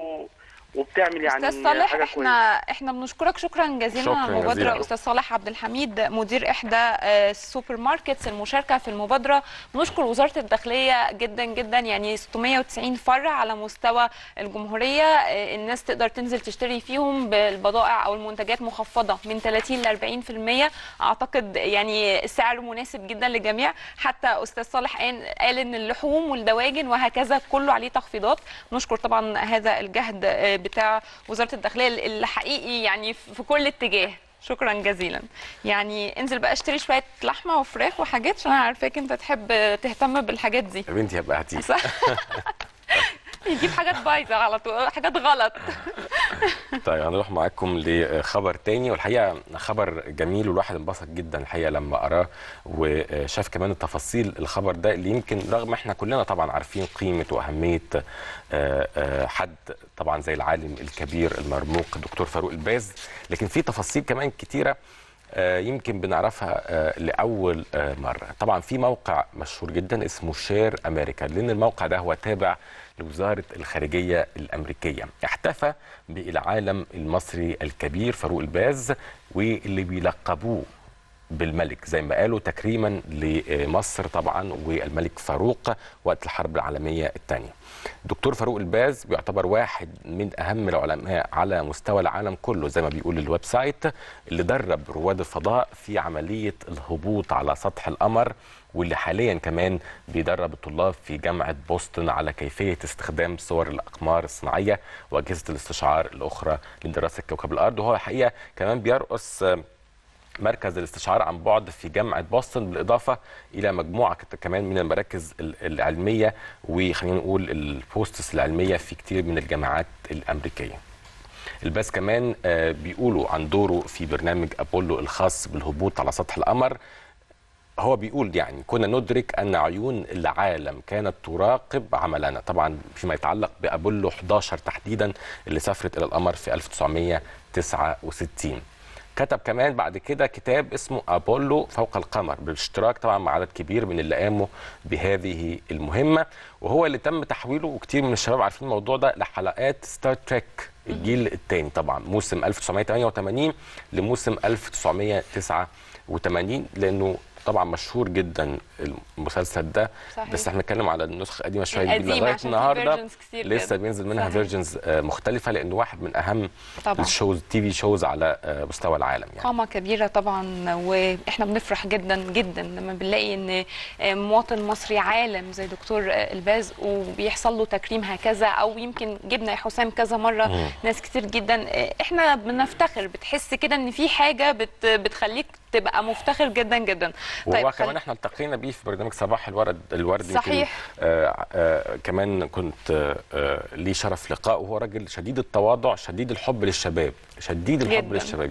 وبتعمل يعني أستاذ صالح حاجة كويسة. احنا بنشكرك شكرا جزيلا على المبادرة أستاذ صالح عبد الحميد مدير إحدى السوبر ماركتس المشاركة في المبادرة. بنشكر وزارة الداخلية جدا جدا، يعني 690 فرع على مستوى الجمهورية الناس تقدر تنزل تشتري فيهم بالبضائع أو المنتجات مخفضة من 30 ل 40%. أعتقد يعني السعر مناسب جدا للجميع، حتى أستاذ صالح قال إن اللحوم والدواجن وهكذا كله عليه تخفيضات. بنشكر طبعا هذا الجهد بتاع وزارة الداخلية اللي حقيقي يعني في كل اتجاه. شكرا جزيلا. يعني انزل بقى اشتري شويه لحمه وفراخ وحاجات، عشان انا عارفاك انت تحب تهتم بالحاجات دي يا بنتي. هبقى هتيجي يجيب حاجات بايظه على طول، حاجات غلط. طيب هنروح معاكم لخبر تاني، والحقيقه خبر جميل والواحد انبسط جدا الحقيقه لما قراه وشاف كمان التفاصيل. الخبر ده اللي يمكن رغم احنا كلنا طبعا عارفين قيمه واهميه حد طبعا زي العالم الكبير المرموق الدكتور فاروق الباز، لكن في تفاصيل كمان كتيره يمكن بنعرفها لاول مره. طبعا في موقع مشهور جدا اسمه شير امريكا، لان الموقع ده هو تابع لوزارة الخارجية الأمريكية. احتفى بالعالم المصري الكبير فاروق الباز واللي بيلقبوه بالملك زي ما قالوا تكريما لمصر طبعا والملك فاروق وقت الحرب العالمية الثانية. دكتور فاروق الباز بيعتبر واحد من أهم العلماء على مستوى العالم كله زي ما بيقول الويب سايت، اللي درب رواد الفضاء في عملية الهبوط على سطح القمر، واللي حاليا كمان بيدرب الطلاب في جامعة بوسطن على كيفية استخدام صور الأقمار الصناعية وأجهزة الاستشعار الأخرى لدراسة كوكب الأرض. وهو الحقيقة كمان بيرأس مركز الاستشعار عن بعد في جامعة بوسطن، بالإضافة إلى مجموعة كمان من المراكز العلمية وخلينا نقول البوستس العلمية في كتير من الجامعات الأمريكية. الباز كمان بيقولوا عن دوره في برنامج أبولو الخاص بالهبوط على سطح القمر، هو بيقول يعني كنا ندرك أن عيون العالم كانت تراقب عملنا. طبعا فيما يتعلق بأبولو 11 تحديدا اللي سافرت إلى القمر في 1969. كتب كمان بعد كده كتاب اسمه أبولو فوق القمر بالاشتراك طبعا مع عدد كبير من اللي قاموا بهذه المهمة، وهو اللي تم تحويله وكتير من الشباب عارفين الموضوع ده لحلقات ستار تريك الجيل الثاني، طبعا موسم 1988 لموسم 1989 لأنه طبعا مشهور جدا المسلسل ده. صحيح. بس احنا بنتكلم على النسخه القديمه شويه لغايه النهارده لسه بينزل منها فيرجنز مختلفه، لانه واحد من اهم الشوز تي في شوز على مستوى العالم يعني. قامه كبيره طبعا، واحنا بنفرح جدا جدا لما بنلاقي ان مواطن مصري عالم زي دكتور الباز وبيحصل له تكريم هكذا، او يمكن جبنا حسام كذا مره ناس كتير جدا احنا بنفتخر. بتحس كده ان في حاجه بتخليك تبقى مفتخر جدا جدا. طيب كمان احنا التقينا بيه في برنامج صباح الورد صحيح. كمان كنت ليه شرف لقائه، وهو راجل شديد التواضع شديد الحب للشباب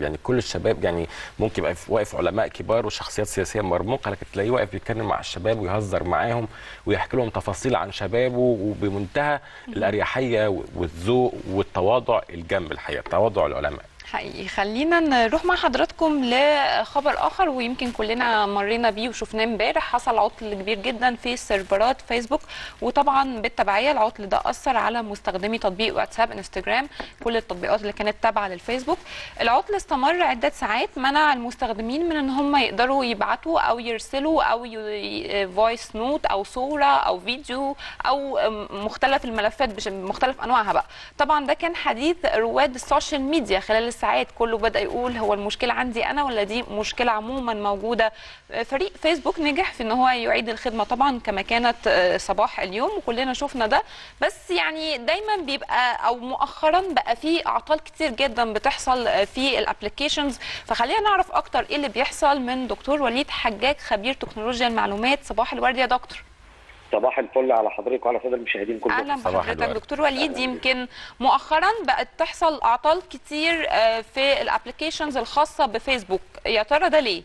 يعني كل الشباب يعني ممكن يبقى واقف علماء كبار وشخصيات سياسيه مرموقه، لكن تلاقيه واقف بيتكلم مع الشباب ويهزر معاهم ويحكي لهم تفاصيل عن شبابه وبمنتهى الاريحيه والذوق والتواضع الجم الحقيقه تواضع العلماء حقيقي. خلينا نروح مع حضراتكم لخبر آخر، ويمكن كلنا مرينا بيه وشفناه امبارح. حصل عطل كبير جدا في سيرفرات فيسبوك، وطبعا بالتبعية العطل ده أثر على مستخدمي تطبيق واتساب انستجرام كل التطبيقات اللي كانت تابعة للفيسبوك. العطل استمر عدة ساعات، منع المستخدمين من ان هم يقدروا يبعتوا او يرسلوا او فويس نوت او صورة او فيديو او مختلف الملفات بمختلف انواعها بقى. طبعا ده كان حديث رواد السوشيال ميديا خلال ساعات، كله بدأ يقول هو المشكلة عندي أنا ولا دي مشكلة عموما موجودة. فريق فيسبوك نجح في أن هو يعيد الخدمة طبعا كما كانت صباح اليوم، وكلنا شفنا ده. بس يعني دايما بيبقى أو مؤخرا بقى في أعطال كتير جدا بتحصل في الابليكيشنز، فخلينا نعرف أكتر إيه اللي بيحصل من دكتور وليد حجاج خبير تكنولوجيا المعلومات. صباح الورد يا دكتور. صباح الفل على حضرتك وعلى ساده المشاهدين كلهم. اهلا بحضرتك دكتور وليد. يمكن مؤخرا بقت تحصل اعطال كتير في الابلكيشنز الخاصه بفيسبوك، يا ترى ده ليه؟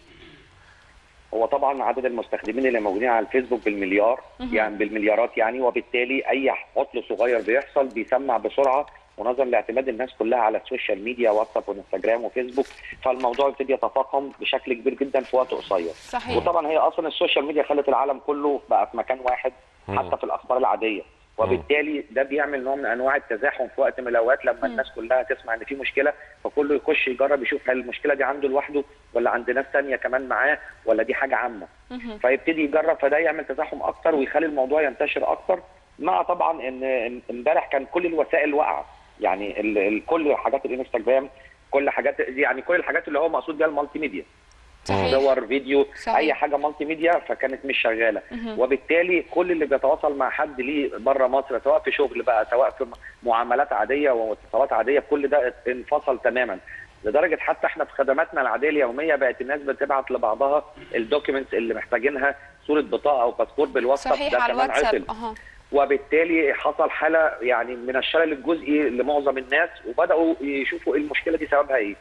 هو طبعا عدد المستخدمين اللي موجودين على الفيسبوك بالمليار يعني بالمليارات يعني، وبالتالي اي عطل صغير بيحصل بيسمع بسرعه ونظرا لاعتماد الناس كلها على السوشيال ميديا واتساب وانستجرام وفيسبوك، فالموضوع يبتدي يتفاقم بشكل كبير جدا في وقت قصير. صحيح. وطبعا هي اصلا السوشيال ميديا خلت العالم كله بقى في مكان واحد حتى في الاخبار العاديه، وبالتالي ده بيعمل نوع من انواع التزاحم في وقت من الاوقات. لما الناس كلها تسمع ان في مشكله فكله يخش يجرب يشوف هل المشكله دي عنده لوحده ولا عند ناس ثانيه كمان معاه ولا دي حاجه عامه، فيبتدي يجرب، فده يعمل تزاحم اكتر ويخلي الموضوع ينتشر اكتر. مع طبعا ان امبارح كان كل الوسائل واقعه، يعني كل حاجات الانستجرام، كل حاجات يعني كل الحاجات اللي هو مقصود بيها المالتي ميديا، صور، فيديو، صحيح. اي حاجه مالتي ميديا فكانت مش شغاله. وبالتالي كل اللي بيتواصل مع حد ليه بره مصر سواء في شغل بقى سواء في معاملات عاديه واتصالات عاديه كل ده انفصل تماما، لدرجه حتى احنا في خدماتنا العاديه اليوميه بقت الناس بتبعت لبعضها الدوكيومنتس اللي محتاجينها، صوره بطاقه او باسبور بالواتساب، صحيح، ده كمان عطل. وبالتالي حصل حاله يعني من الشلل الجزئي لمعظم الناس، وبداوا يشوفوا المشكله دي سببها ايه.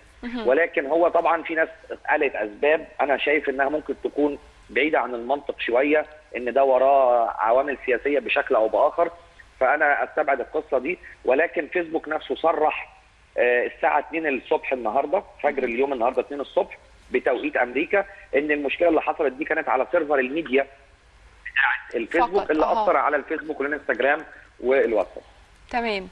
ولكن هو طبعا في ناس قالت اسباب انا شايف انها ممكن تكون بعيده عن المنطق شويه، ان ده وراه عوامل سياسيه بشكل او باخر، فانا استبعد القصه دي. ولكن فيسبوك نفسه صرح الساعه 2 الصبح النهارده، فجر اليوم النهارده 2 الصبح بتوقيت امريكا، ان المشكله اللي حصلت دي كانت على سيرفر الميديا الفيسبوك اللي اثر على الفيسبوك والانستجرام والواتساب. تمام.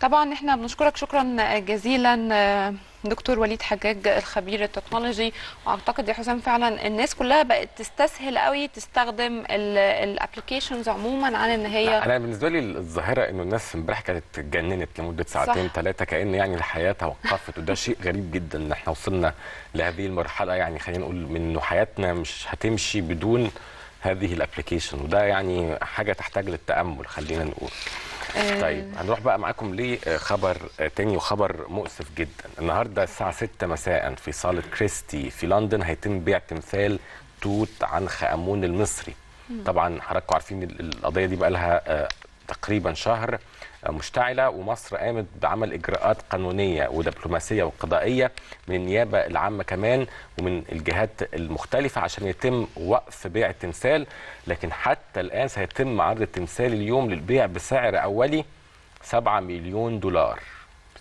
طبعا احنا بنشكرك شكرا جزيلا دكتور وليد حجاج الخبير التكنولوجي، واعتقد يا حسام فعلا الناس كلها بقت تستسهل قوي تستخدم الابلكيشنز عموما عن ان هي. انا بالنسبه لي الظاهره انه الناس امبارح كانت اتجننت لمده ساعتين ثلاثه كأن يعني الحياه توقفت، وده شيء غريب جدا ان احنا وصلنا لهذه المرحله، يعني خلينا نقول انه حياتنا مش هتمشي بدون هذه الابلكيشن، وده يعني حاجه تحتاج للتامل خلينا نقول. طيب هنروح بقى معاكم لخبر تاني وخبر مؤسف جدا. النهارده الساعه 6 مساء في صاله كريستي في لندن هيتم بيع تمثال توت عنخ امون المصري. طبعا حضراتكم عارفين القضيه دي بقى لها تقريبا شهر مشتعله، ومصر قامت بعمل اجراءات قانونيه ودبلوماسيه وقضائيه من النيابه العامه كمان ومن الجهات المختلفه عشان يتم وقف بيع التمثال، لكن حتى الان سيتم عرض التمثال اليوم للبيع بسعر اولي $7 مليون.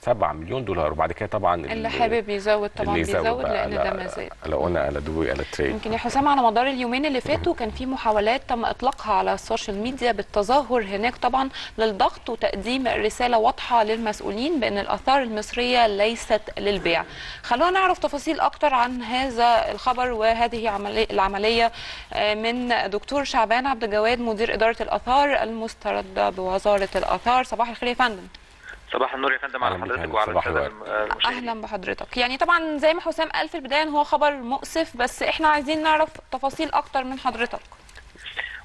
$7 مليون، وبعد كده طبعا اللي حابب يزود طبعا بيزود لان ده ما زاد. يمكن يا حسام على مدار اليومين اللي فاتوا كان في محاولات تم اطلاقها على السوشيال ميديا بالتظاهر هناك طبعا للضغط وتقديم رساله واضحه للمسؤولين بان الاثار المصريه ليست للبيع. خلونا نعرف تفاصيل اكتر عن هذا الخبر وهذه العمليه من دكتور شعبان عبد الجواد مدير اداره الاثار المستردة بوزاره الاثار. صباح الخير يا فندم. صباح النور يا فندم على حضرتك وعلى الساده المشاهدين. اهلا بحضرتك. يعني طبعا زي ما حسام قال في البدايه هو خبر مؤسف، بس احنا عايزين نعرف تفاصيل اكتر من حضرتك.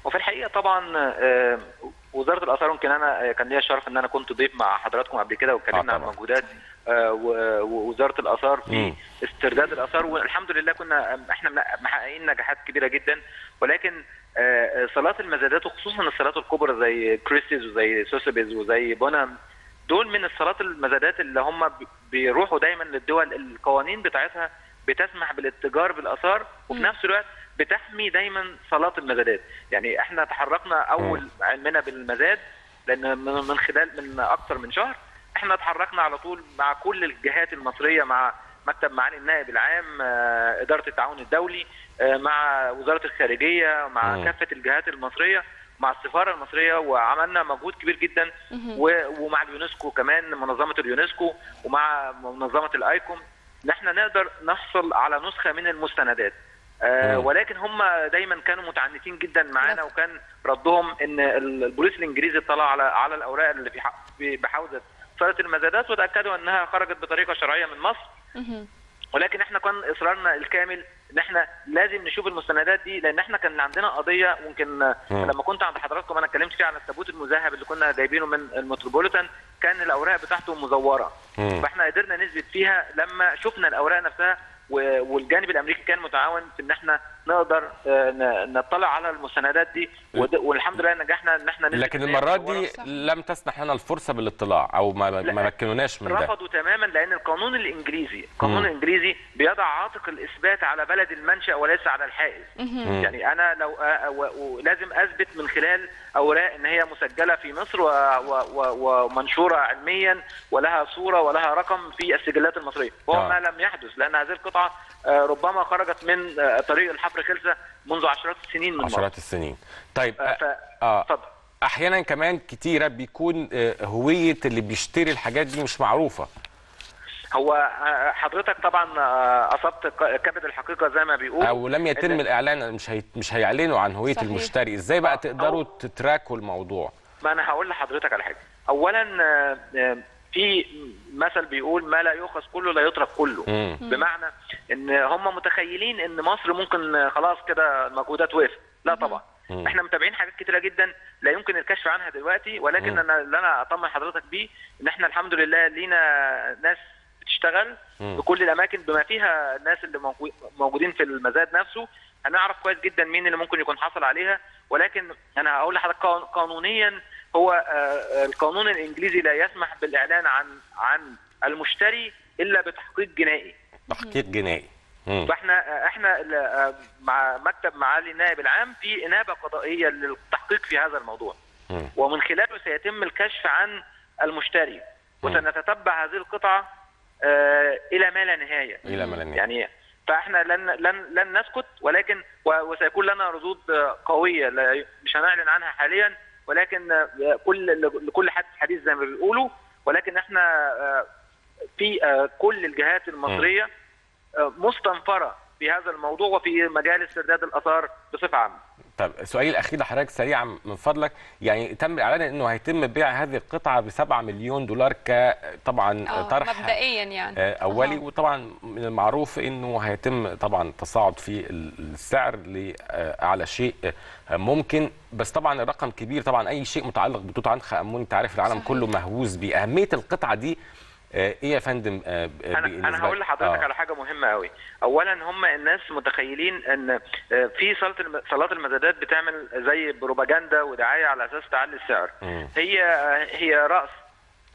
وفي الحقيقه طبعا وزاره الاثار يمكن انا كان ليا الشرف ان انا كنت ضيف مع حضراتكم قبل كده واتكلمنا عن مجهودات ووزاره الاثار في استرداد الاثار، والحمد لله كنا احنا محققين نجاحات كبيره جدا. ولكن صالات المزادات وخصوصا الصالات الكبرى زي كريستيز وزي سوسبيز وزي بونام، دول من الصالات المزادات اللي هم بيروحوا دايما للدول القوانين بتاعتها بتسمح بالاتجار بالاثار، وفي نفس الوقت بتحمي دايما صالات المزادات. يعني احنا تحركنا اول علمنا بالمزاد، لان من خلال من اكثر من شهر احنا تحركنا على طول مع كل الجهات المصريه، مع مكتب معالي النائب العام، اداره التعاون الدولي، مع وزاره الخارجيه، مع كافه الجهات المصريه، مع السفاره المصريه، وعملنا مجهود كبير جدا ومع اليونسكو كمان، منظمه اليونسكو ومع منظمه الايكوم، ان احنا نقدر نحصل على نسخه من المستندات. ولكن هم دايما كانوا متعنتين جدا معانا، وكان ردهم ان البوليس الانجليزي اطلع على الاوراق اللي بحوزه صاله المزادات وتاكدوا انها خرجت بطريقه شرعيه من مصر. ولكن احنا كان اصرارنا الكامل ان احنا لازم نشوف المستندات دي، لان احنا كان عندنا قضيه ممكن لما كنت عند حضراتكم انا اتكلمت فيها عن التابوت المذهب اللي كنا جايبينه من المتروبوليتان، كان الاوراق بتاعته مزوره، فاحنا قدرنا نثبت فيها لما شفنا الاوراق نفسها، والجانب الامريكي كان متعاون في ان احنا نقدر نطلع على المساندات دي، والحمد لله نجحنا ان احنا لكن المرات دي لم تسنح لنا الفرصه بالاطلاع او ما مكنوناش من ده. رفضوا تماما لان القانون الانجليزي، القانون الانجليزي بيضع عاتق الاثبات على بلد المنشا وليس على الحائز. يعني انا لو لازم اثبت من خلال اوراق ان هي مسجله في مصر ومنشوره علميا ولها صوره ولها رقم في السجلات المصريه، وهو ما لم يحدث لان هذه القطعه ربما خرجت من طريق الحفر خلسه منذ عشرات السنين من عشرات السنين. طيب احيانا كمان كتيره بيكون هويه اللي بيشتري الحاجات دي مش معروفه. هو حضرتك طبعا اصبت كبد الحقيقه زي ما بيقول، او لم يتم الاعلان، مش هيعلنوا عن هويه المشتري. ازاي بقى تقدروا تتراكوا الموضوع؟ ما انا هقول لحضرتك على حاجه. اولا في مثل بيقول ما لا يؤخذ كله لا يترك كله. بمعنى ان هم متخيلين ان مصر ممكن خلاص كده المجهودات وقفت. لا طبعا، احنا متابعين حاجات كتيره جدا لا يمكن الكشف عنها دلوقتي، ولكن انا اللي انا اطمن حضرتك بيه ان احنا الحمد لله لينا ناس بتشتغل بكل الاماكن بما فيها الناس اللي موجودين في المزاد نفسه. هنعرف كويس جدا مين اللي ممكن يكون حصل عليها، ولكن انا هقول لحضرتك قانونيا هو القانون الانجليزي لا يسمح بالاعلان عن المشتري الا بتحقيق جنائي. تحقيق جنائي. فاحنا مع مكتب معالي النائب العام في انابه قضائيه للتحقيق في هذا الموضوع. ومن خلاله سيتم الكشف عن المشتري، وسنتتبع هذه القطعه الى ما لا نهايه. الى ما لا نهايه. يعني فاحنا لن نسكت، ولكن وسيكون لنا ردود قويه مش هنعلن عنها حاليا، ولكن لكل حد حديث زي ما بيقولوا. ولكن احنا في كل الجهات المصريه مستنفره في هذا الموضوع وفي مجال استرداد الاثار بصفه عامه. طب سؤالي الاخير لحضرتك سريعا من فضلك، يعني تم الاعلان انه هيتم بيع هذه القطعه ب 7 مليون دولار طبعا طرح مبدئيا يعني اولي، وطبعا من المعروف انه هيتم طبعا تصاعد في السعر لاعلى شيء ممكن، بس طبعا الرقم كبير. طبعا اي شيء متعلق بتوت عنخ امون انت عارف العالم كله مهووس بيه. اهميه القطعه دي ايه يا فندم؟ انا هقول لحضرتك على حاجه مهمه قوي. اولا هم الناس متخيلين ان في صالات المزادات بتعمل زي بروباجندا ودعايه على اساس تعلي السعر. هي راس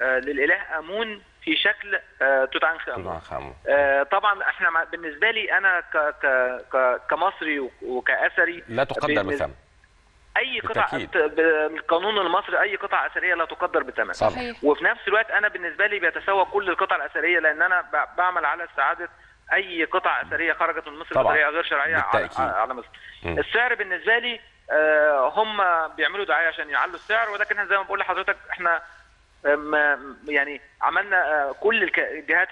للاله امون في شكل توت عنخ امون. طبعا احنا بالنسبه لي انا كمصري وكاثري لا تقدر بثمن اي قطعه بالقانون المصري، اي قطعه اثريه لا تقدر بثمن. وفي نفس الوقت انا بالنسبه لي بيتساوى كل القطع الاثريه، لان انا بعمل على استعاده اي قطعه اثريه خرجت من مصر بطريقه غير شرعيه على مصر. السعر بالنسبه لي هم بيعملوا دعايه عشان يعلوا السعر، ولكن زي ما بقول لحضرتك احنا يعني عملنا كل الجهات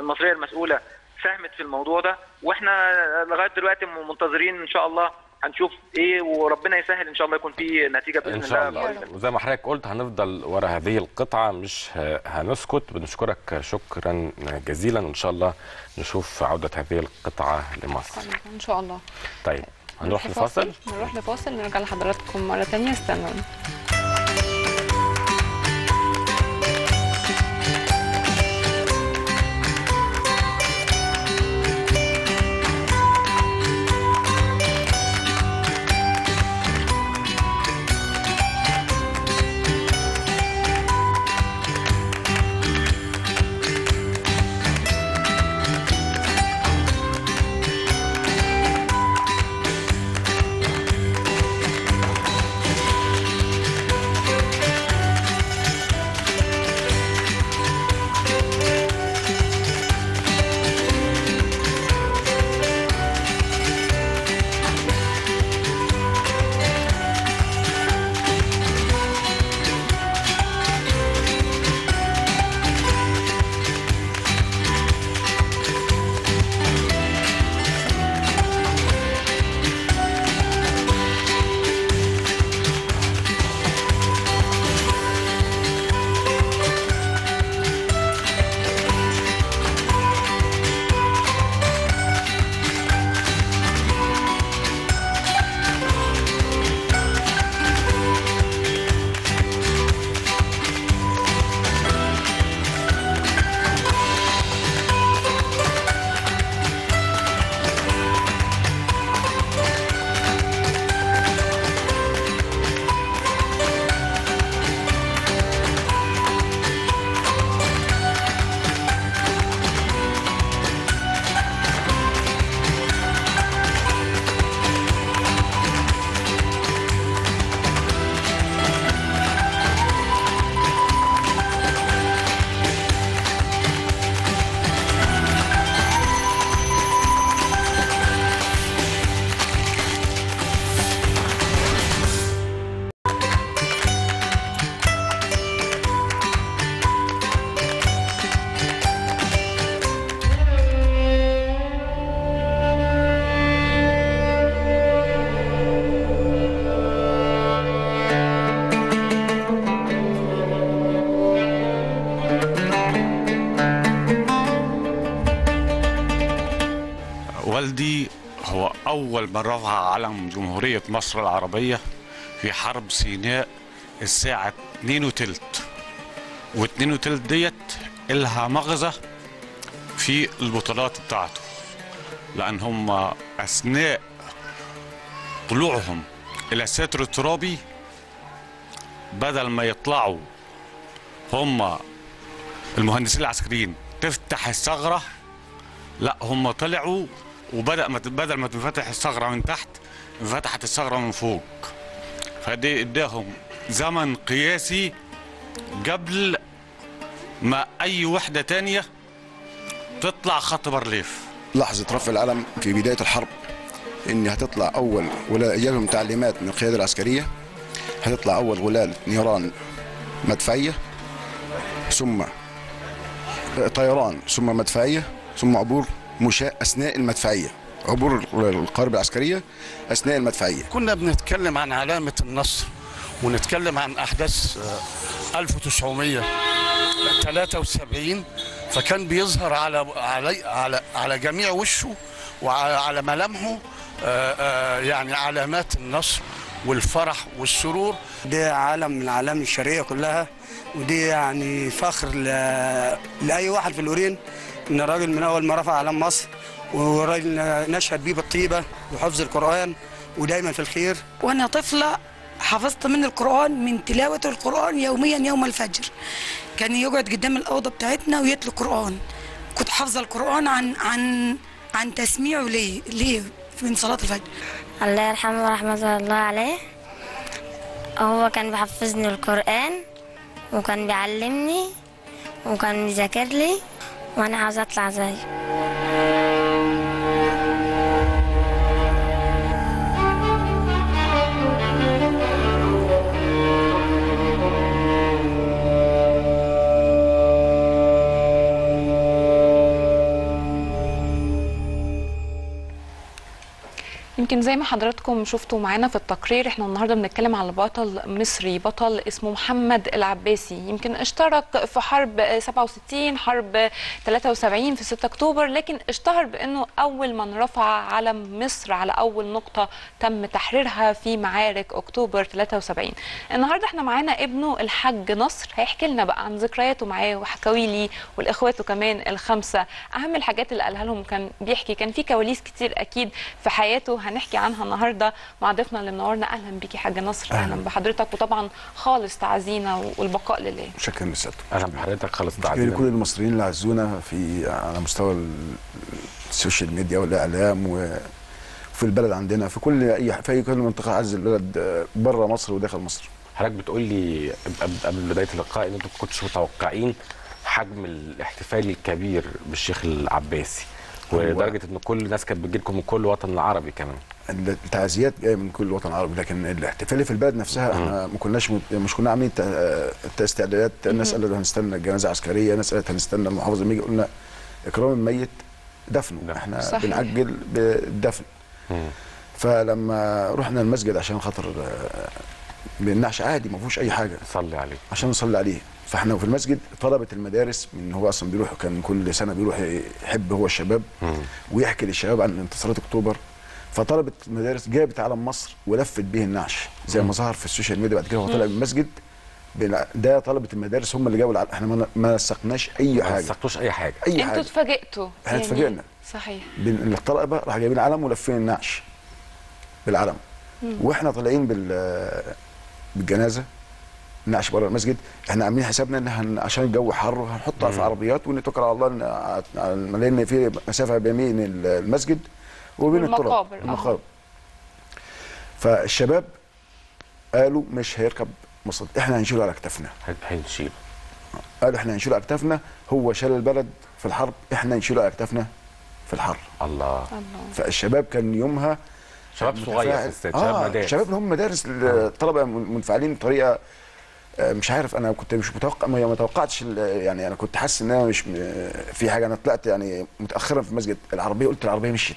المصريه المسؤوله ساهمت في الموضوع ده، واحنا لغايه دلوقتي منتظرين ان شاء الله هنشوف ايه، وربنا يسهل ان شاء الله يكون في نتيجه باذن الله. وزي ما حضرتك قلت هنفضل ورا هذه القطعه، مش هنسكت. بنشكرك شكرا جزيلا، وان شاء الله نشوف عوده هذه القطعه لمصر ان شاء الله. طيب هنروح لفاصل، نرجع لحضراتكم مره ثانيه. استنونا. أول من رفع علم جمهورية مصر العربية في حرب سيناء الساعة 2:03، و2:03 ديت إلها مغزى في البطولات بتاعته، لأن هم أثناء طلوعهم إلى ستر الترابي بدل ما يطلعوا هم المهندسين العسكريين تفتح الثغرة، لا هم طلعوا بدل ما تنفتح الثغرة من تحت انفتحت الثغرة من فوق، فدي اداهم زمن قياسي قبل ما أي وحدة تانية تطلع خط بارليف. لحظة رفع العلم في بداية الحرب إن هتطلع أول ولا جالهم تعليمات من القيادة العسكرية، هتطلع أول غلال نيران مدفعية ثم طيران ثم مدفعية ثم عبور مشاة أثناء المدفعية، عبور القارب العسكرية أثناء المدفعية. كنا بنتكلم عن علامة النصر ونتكلم عن أحداث 1973، فكان بيظهر على جميع وشه وعلى ملامحه يعني علامات النصر والفرح والسرور. ده علم من اعلام الشرقيه كلها، ودي يعني فخر لاي واحد في الورين ان الراجل من اول ما رفع علم مصر، والراجل نشهد بيه بالطيبه وحفظ القران ودايما في الخير. وانا طفله حفظت من القران، من تلاوه القران يوميا يوم الفجر، كان يقعد قدام الاوضه بتاعتنا ويتلو قران، كنت حافظه القران عن تسميعه ليه من صلاه الفجر. الله يرحمه ورحمة الله عليه، هو كان بيحفظني القرآن وكان بيعلمني وكان بيذاكر لي، وأنا عاوز أطلع زيه. يمكن زي ما حضراتكم شفتوا معانا في التقرير، احنا النهارده بنتكلم على بطل مصري، بطل اسمه محمد العباسي، يمكن اشترك في حرب 67، حرب 73 في 6 أكتوبر، لكن اشتهر بانه اول من رفع علم مصر على اول نقطه تم تحريرها في معارك اكتوبر 73. النهارده احنا معانا ابنه الحاج نصر، هيحكي لنا بقى عن ذكرياته معاه وحكاوي ليه والاخواته كمان ال5. اهم الحاجات اللي قالها لهم كان بيحكي، كان في كواليس كتير اكيد في حياته هنحكي عنها النهارده مع ضيفنا اللي منورنا. اهلا بيكي حاج نصر. اهلا بحضرتك، وطبعا خالص تعزينا والبقاء لله. شكرا لسيادتك. اهلا بحضرتك، خالص تعزينا لكل المصريين اللي عزونا في على مستوى السوشيال ميديا والاعلام وفي البلد عندنا، في كل كل منطقه عز البلد، بره مصر وداخل مصر. حضرتك بتقول لي قبل بدايه اللقاء ان انتم ما كنتوش متوقعين حجم الاحتفال الكبير بالشيخ العباسي، ولدرجه ان كل الناس كانت بتجي لكم من كل الوطن العربي كمان. التعزيات جايه من كل الوطن العربي، لكن الاحتفال في البلد نفسها احنا ما كناش مش كنا عاملين استعدادات. الناس قالت هنستنى الجنازه العسكريه، ناس قالت هنستنى المحافظ لما يجي، قلنا اكرام الميت دفنه، احنا صحيح بنعجل بالدفن. فلما رحنا المسجد عشان خاطر بنعش عادي ما فيهوش اي حاجه، صلي عليه عشان نصلي عليه. فاحنا في المسجد طلبه المدارس من هو اصلا بيروح، كان كل سنه بيروح يحب هو الشباب ويحكي للشباب عن انتصارات اكتوبر، فطلبه المدارس جابت علم مصر ولفت به النعش زي ما ظهر في السوشيال ميديا. بعد كده هو طلع من المسجد، ده طلبه المدارس هم اللي جابوا العلم، احنا ما نسقناش اي حاجه، ما نسقتوش اي حاجه، اي حاجه. انتوا اتفاجئتوا؟ احنا اتفاجئنا صحيح. الطلبه راحوا جايبين علم ولفين النعش بالعلم، واحنا طالعين بالجنازه نعش بره المسجد، احنا عاملين حسابنا ان عشان الجو حر هنحطها في عربيات ونتوكل على الله، لان في مسافه بين المسجد وبين التراب المقابر. فالشباب قالوا مش هيركب مصر، احنا هنشيله على اكتافنا، هنشيله. قالوا احنا هنشيله على اكتافنا، هو شال البلد في الحرب، احنا هنشيله على اكتافنا في الحر. الله. فالشباب كان يومها شباب صغير في الستات، شباب مدارس، شباب هم مدارس، الطلبه منفعلين بطريقه مش عارف. انا كنت مش متوقع، ما توقعتش يعني، انا كنت حاسس ان انا مش في حاجه. انا طلعت يعني متاخرا في مسجد العربيه، قلت العربيه مشيت،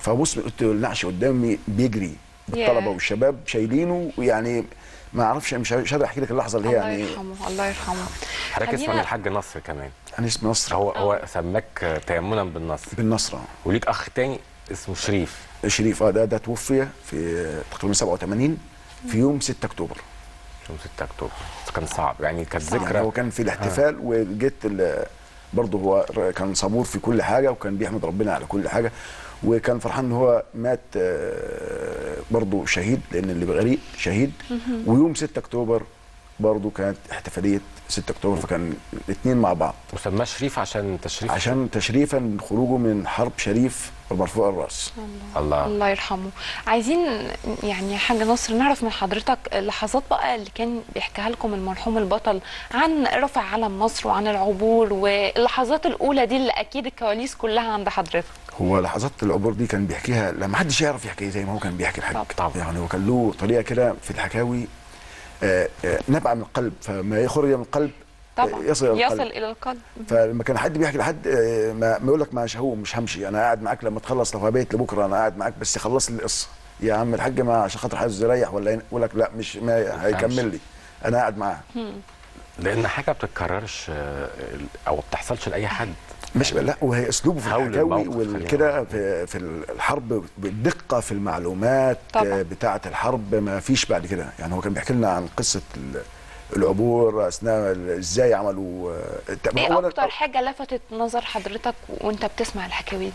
فبص قلت النعش قدامي بيجري، الطلبه والشباب شايلينه، ويعني ما اعرفش مش قادر احكي لك اللحظه اللي هي يعني. الله يرحمه، الله يرحمه. حضرتك اسمك الحاج نصر كمان. انا اسمي نصر. هو سماك تيمنا بالنصر. بالنصر. وليك اخ تاني اسمه شريف. شريف ده توفي في تقريبا 87 في يوم 6 اكتوبر. يوم 6 اكتوبر كان صعب يعني، كانت ذكرى. هو كان في الاحتفال وجيت برضه هو كان صبور في كل حاجه وكان بيحمد ربنا على كل حاجه، وكان فرحان ان هو مات برضه شهيد، لان اللي بغريق شهيد. ويوم 6 اكتوبر برضه كانت احتفاليه 6 اكتوبر، فكان الاثنين مع بعض. وسماه شريف عشان تشريف، عشان تشريفا خروجه من حرب شريف ومرفوع الراس. الله يرحمه. عايزين يعني يا حاج نصر نعرف من حضرتك لحظات بقى اللي كان بيحكيها لكم المرحوم البطل عن رفع علم مصر وعن العبور، واللحظات الاولى دي اللي اكيد الكواليس كلها عند حضرتك. هو لحظات العبور دي كان بيحكيها لما حدش يعرف يحكي زي ما هو كان بيحكي الحاج. طبعا يعني هو كان له طريقه كده في الحكاوي نبع من القلب، فما يخرج من القلب طبعا يصل الى القلب. فلما كان حد بيحكي لحد ما يقول لك مش همشي، انا قاعد معاك لما تخلص لفابيت لبكره، انا قاعد معاك بس خلص لي القصه يا عم الحاج، ما عشان خاطر عايز يريح ولا يقول لك لا مش ما هيكمل لي، انا قاعد معاه. لان حاجه ما بتتكررش او ما بتحصلش لاي حد. مش لا، وهي اسلوبه في الحكاوي وكده في الحرب، بالدقه في المعلومات بتاعه الحرب، ما فيش بعد كده. يعني هو كان بيحكي لنا عن قصه العبور اثناء ازاي عملوا. ايه اكتر حاجه لفتت نظر حضرتك وانت بتسمع الحكاوي دي؟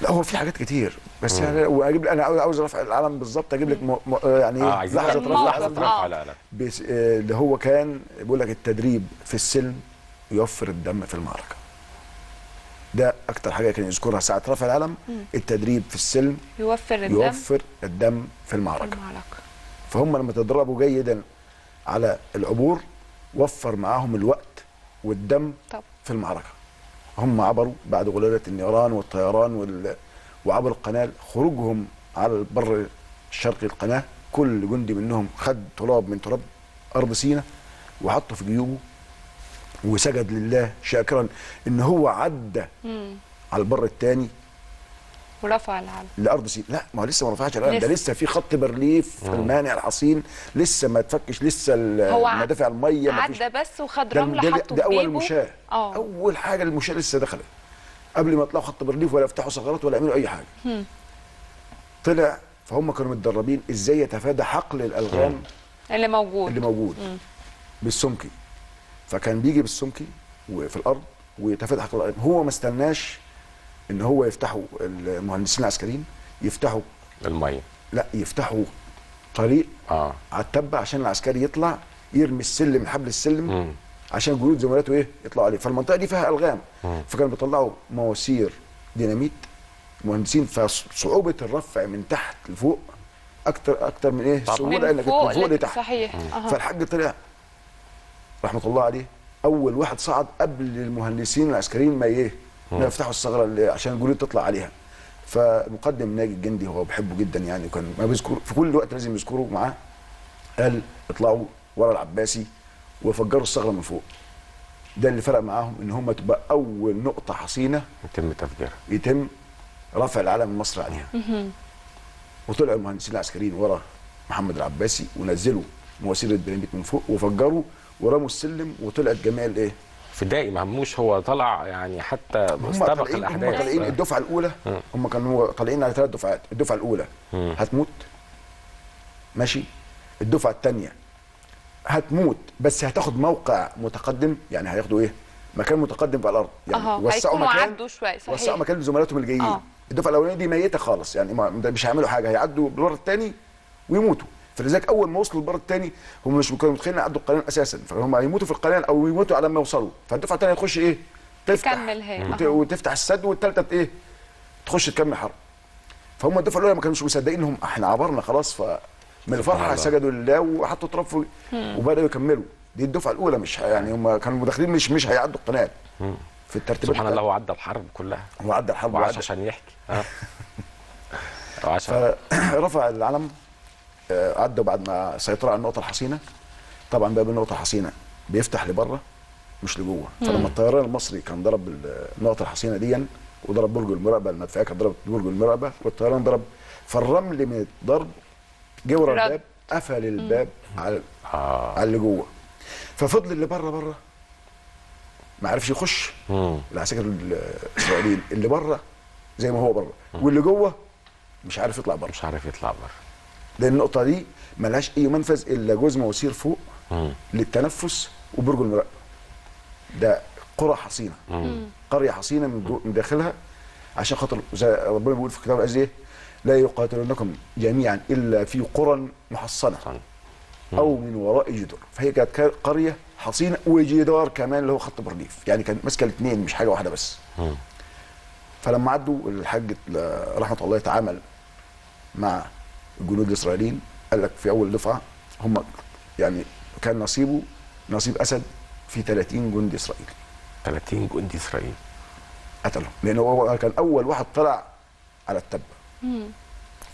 لا هو في حاجات كتير بس يعني، واجيب انا عاوز رفع العلم بالظبط، اجيب لك يعني لحظه رفع العلم اللي هو كان بيقول لك التدريب في السلم يوفر الدم في المعركه. ده اكتر حاجه كان يذكرها ساعه رفع العلم، التدريب في السلم يوفر الدم في المعركه. فهم لما تدربوا جيدا على العبور وفر معاهم الوقت والدم في المعركه. هم عبروا بعد غلاله النيران والطيران وعبروا القناه. خروجهم على البر الشرقي القناه، كل جندي منهم خد تراب من تراب ارض سيناء وحطه في جيوبه وسجد لله شاكرا ان هو عدى على البر الثاني ورفع العلم لارض سيناء. لا ما هو لسه ما رفعش العلم، ده لسه في خط بارليف المانع الحصين، لسه ما تفكش، لسه مدافع الميه ما فيش. عدى بس وخد رمله حطه في جيبه. ده اول مشاه، اول حاجه المشاه لسه دخلت قبل ما يطلعوا خط بارليف ولا يفتحوا ثغرات ولا يعملوا اي حاجه. طلع. فهم كانوا متدربين ازاي يتفادى حقل الالغام اللي موجود بالسمكي. فكان بيجي بالسمكي وفي الارض ويتفادى حقل الالغام. هو ما استناش ان هو يفتحوا المهندسين العسكريين يفتحوا الميه، لا يفتحوا طريق على التبه عشان العسكري يطلع يرمي السلم، حبل السلم عشان جنود زملاته يطلعوا عليه. فالمنطقه دي فيها الغام، فكانوا بيطلعوا مواسير ديناميت المهندسين. فصعوبه الرفع من تحت لفوق اكتر من السهوله انك تطلع فوق لتحت. صحيح. فالحاج طلع رحمه الله عليه اول واحد صعد قبل المهندسين العسكريين ما يفتحوا الثغره اللي عشان الجنود تطلع عليها. فمقدم ناجي الجندي هو بحبه جدا يعني، وكان ما بيذكره في كل وقت لازم يذكره معاه، قال اطلعوا ورا العباسي وفجروا الثغره من فوق. ده اللي فرق معاهم ان هم تبقى اول نقطه حصينه يتم تفجيرها، يتم رفع العلم مصر عليها. وطلع المهندسين العسكريين ورا محمد العباسي ونزلوا مواسير الديناميت من فوق وفجروا ورموا السلم، وطلعت جميع فدائي مهموش. هو طلع يعني حتى مستبق الاحداث. هم طالعين الدفعه الاولى، هم كانوا طالعين على 3 دفعات، الدفعه الاولى هتموت ماشي، الدفعه الثانيه هتموت بس هتاخد موقع متقدم، يعني هياخدوا مكان متقدم في الارض، يعني وسعوا مكان، وسعوا مكان لزملائهم الجايين. الدفعه الاولانيه دي ميته خالص يعني، مش هيعملوا حاجه، هيعدوا بالبر الثاني ويموتوا. فلذلك اول ما وصلوا البر الثاني هم مش كانوا متخيلين يعدوا القناه اساسا، فهم هيموتوا في القناه او يموتوا على ما يوصلوا. فالدفعه الثانيه تخش تفتح وتفتح السد، والثالثه تخش تكمل حرب. فهم الدفعه الاولى ما كانوش مصدقين انهم احنا عبرنا خلاص، فمن الفرحه سجدوا لله وحطوا تراب فوق وبداوا يكملوا. دي الدفعه الاولى مش يعني هم كانوا داخلين مش هيعدوا القناه في الترتيب. سبحان الله، هو عدى الحرب كلها، هو عدى الحرب وعاش عشان يحكي. فرفع العلم، عدوا بعد ما سيطروا على النقطه الحصينه. طبعا باب النقطه الحصينه بيفتح لبره مش لجوه، فلما الطيران المصري كان ضرب النقطه الحصينه دي وضرب برج المراقبه، المدفعيه كانت ضربت برج المراقبه والطيران ضرب، فالرمل من الضرب جه ورا الباب قفل الباب على اللي جوه. ففضل اللي بره ما عرفش يخش. العساكر الاسرائيليين اللي بره زي ما هو بره، واللي جوه مش عارف يطلع بره، لان النقطه دي ملهاش اي منفذ الا جزمه وسير فوق للتنفس وبرج المراقبه. ده قرى حصينه، قريه حصينه من داخلها، عشان خاطر زي ربنا بيقول في الكتاب العزيز: لا يقاتلونكم جميعا الا في قرى محصنه او من وراء جدر. فهي كانت قريه حصينه وجدار كمان اللي هو خط بارليف، يعني كانت ماسكه الاثنين مش حاجه واحده بس. فلما عدوا الحاج رحمه الله تعامل مع الجنود الاسرائيليين، قال لك في اول دفعه هم يعني كان نصيبه نصيب اسد في 30 جندي اسرائيلي. 30 جندي اسرائيلي قتلهم، لان هو كان اول واحد طلع على التبه.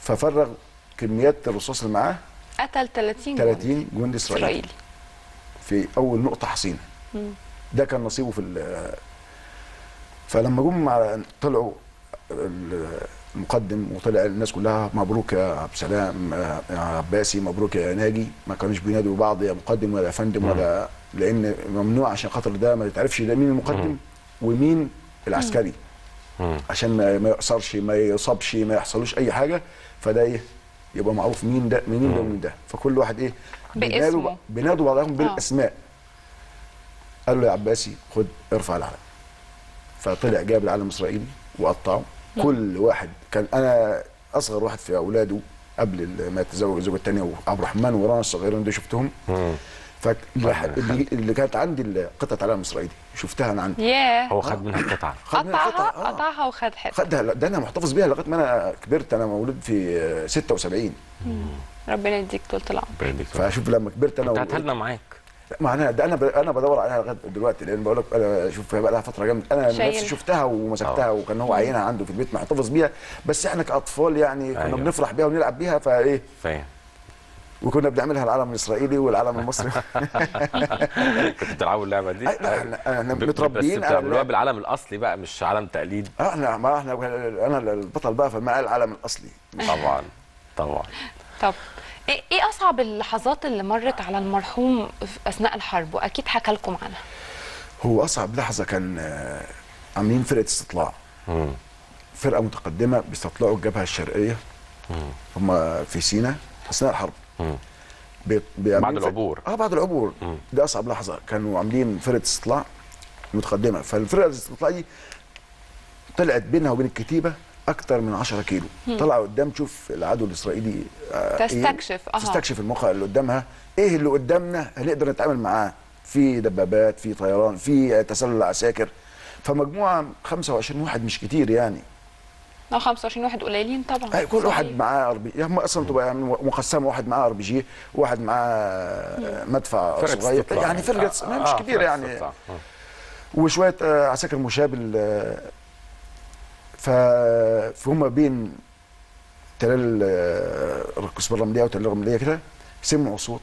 ففرغ كميات الرصاص اللي معاه، قتل 30 جندي اسرائيلي في اول نقطه حصينه. ده كان نصيبه في. فلما جم طلعوا المقدم وطلع الناس كلها: مبروك يا عبد السلام، يا عباسي، مبروك يا ناجي. ما كانوش بينادوا بعض يا مقدم ولا يا فندم ولا، لان ممنوع عشان خاطر ده ما تعرفش ده مين المقدم ومين العسكري، عشان ما يقصرش ما يصابش ما يحصلوش اي حاجه. فده ايه يبقى معروف مين ده منين ده ومين ده. فكل واحد ايه بينادوا بعضهم بالاسماء. قال له: يا عباسي خد ارفع العلم. فطلع جاب العلم الاسرائيلي وقطعه. كل واحد كان، انا اصغر واحد في اولاده قبل ما يتزوج الزوجه الثانيه، وعبد الرحمن ورانا الصغيرين دول شفتهم. اللي كانت عندي قطعه علم اسرائيلي شفتها انا عندي. هو خد منها قطعه، قطعها وخد حته، خدها. ده انا محتفظ بيها لغايه ما انا كبرت. انا مولود في 76. ربنا يديك طول العمر. فشوف لما كبرت انا بتاعتها لنا معاك. معناها ده انا بدور عليها لغايه دلوقتي، لان بقول لك انا شوف بقى لها فتره جامده. انا نفسي شفتها ومسكتها، وكان هو عينها عنده في البيت محتفظ بيها، بس احنا كاطفال يعني كنا بنفرح بيها ونلعب بيها. فايه فاهم، وكنا بنعملها العلم الاسرائيلي والعلم المصري. كنتوا بتلعبوا اللعبه دي؟ احنا متربيين، بس بتعملوها بالعلم الاصلي بقى مش علم تقليد. احنا انا البطل بقى، فمعايا العلم الاصلي. طبعا طبعا. طب ايه اصعب اللحظات اللي مرت على المرحوم اثناء الحرب، واكيد حكى لكم عنها؟ هو اصعب لحظه كان عاملين فرقه استطلاع، فرقه متقدمه بيستطلعوا الجبهه الشرقيه، هم في سيناء اثناء الحرب بعد العبور. بعد العبور. ده اصعب لحظه، كانوا عاملين فرقه استطلاع متقدمه. فالفرقه الاستطلاع دي طلعت بينها وبين الكتيبه اكتر من 10 كيلو. طلعوا قدام تشوف العدو الاسرائيلي، تستكشف تستكشف الموقع اللي قدامها. ايه اللي قدامنا هنقدر نتعامل معاه؟ في دبابات، في طيران، في تسلل عساكر. فمجموعه 25 واحد مش كتير يعني. 25 واحد قليلين طبعا. كل صحيح. واحد معاه ار بي، هم اصلا بتبقى مقسمه، واحد معاه ار بي جي، واحد معاه مدفع صغير، يعني فرقه مش كبيره يعني، وشويه عساكر مشابل. فهم بين تلال الكسبه الرمليه وتلال الرمليه كده، سمعوا صوت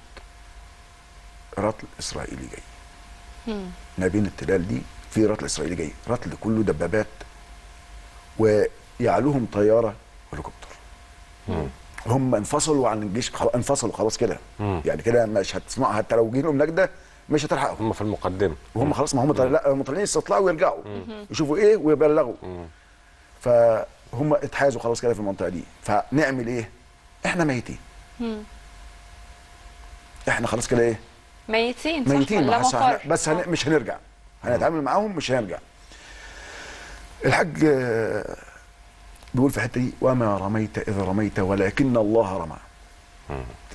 رتل اسرائيلي جاي. ما بين التلال دي في رتل اسرائيلي جاي، رتل كله دبابات، ويعلوهم طياره هليكوبتر. هم انفصلوا عن الجيش، انفصلوا خلاص كده. يعني كده مش هتسمعها، حتى لو جه لهم نجده مش هتلحقهم. هم في المقدمه وهم خلاص، ما هم طالعين يستطلعوا ويرجعوا يشوفوا ايه ويبلغوا. فهم اتحازوا خلاص كده في المنطقه دي. فنعمل ايه؟ احنا ميتين. احنا خلاص كده ايه؟ ميتين صح، بس مش هنرجع، هنتعامل معاهم مش هنرجع. الحاج بيقول في الحته دي: وما رميت اذ رميت ولكن الله رمى.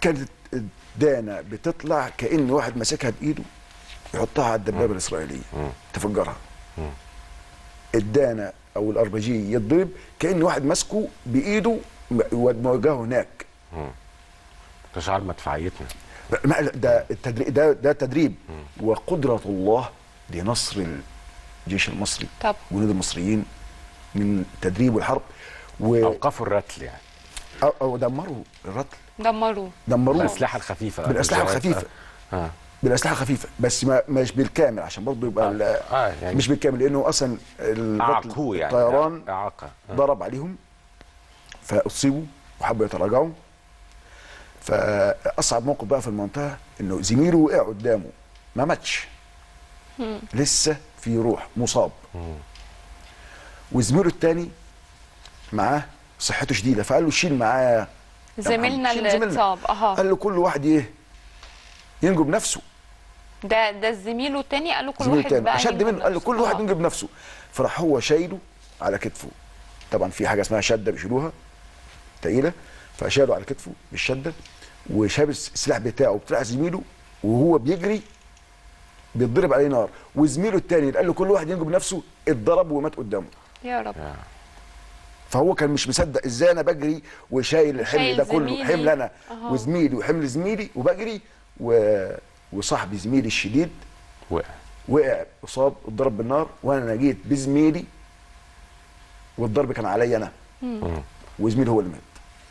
كانت الدانه بتطلع كان واحد ماسكها بايده يحطها على الدبابه الاسرائيليه تفجرها. الدانه او الار بي جي يتضرب كان واحد ماسكه بايده وموجهه هناك. تشعر مدفعيتنا. ده التدريب، ده تدريب. وقدره الله لنصر الجيش المصري، جنود المصريين، من تدريب الحرب. اوقفوا الرتل يعني، او دمروا الرتل، دمروه بالاسلحه الخفيفه. بالاسلحه الخفيفه، بس مش بالكامل، عشان برضه يبقى يعني مش بالكامل، لانه اصلا الرتل يعني الطيران ضرب عليهم فاصيبوا وحبوا يتراجعوا. فاصعب موقف بقى في المنطقه انه زميله وقع قدامه ما ماتش، لسه في روح، مصاب. وزميله الثاني معاه صحته شديده، فقال له شيل معاه زميلنا اللي اتصاب. قال له كل واحد ايه ينجو بنفسه. ده الزميل الثاني قال له كل واحد بقى شد منه، قال له كل واحد ينجو بنفسه، فراح هو شايله على كتفه. طبعا في حاجه اسمها شده بيشيلوها تقيله، فشاله على كتفه بالشده وشاب السلاح بتاعه بتاع زميله، وهو بيجري بيتضرب عليه نار، وزميله الثاني اللي قال له كل واحد ينجو بنفسه اتضرب ومات قدامه. يا رب. فهو كان مش مصدق ازاي انا بجري وشايل الحمل ده كله، حمل انا وزميلي وحمل زميلي وبجري وصاحبي زميلي الشديد وقع اصاب اتضرب بالنار، وانا جيت بزميلي والضرب كان عليا انا. وزميلي هو اللي مات،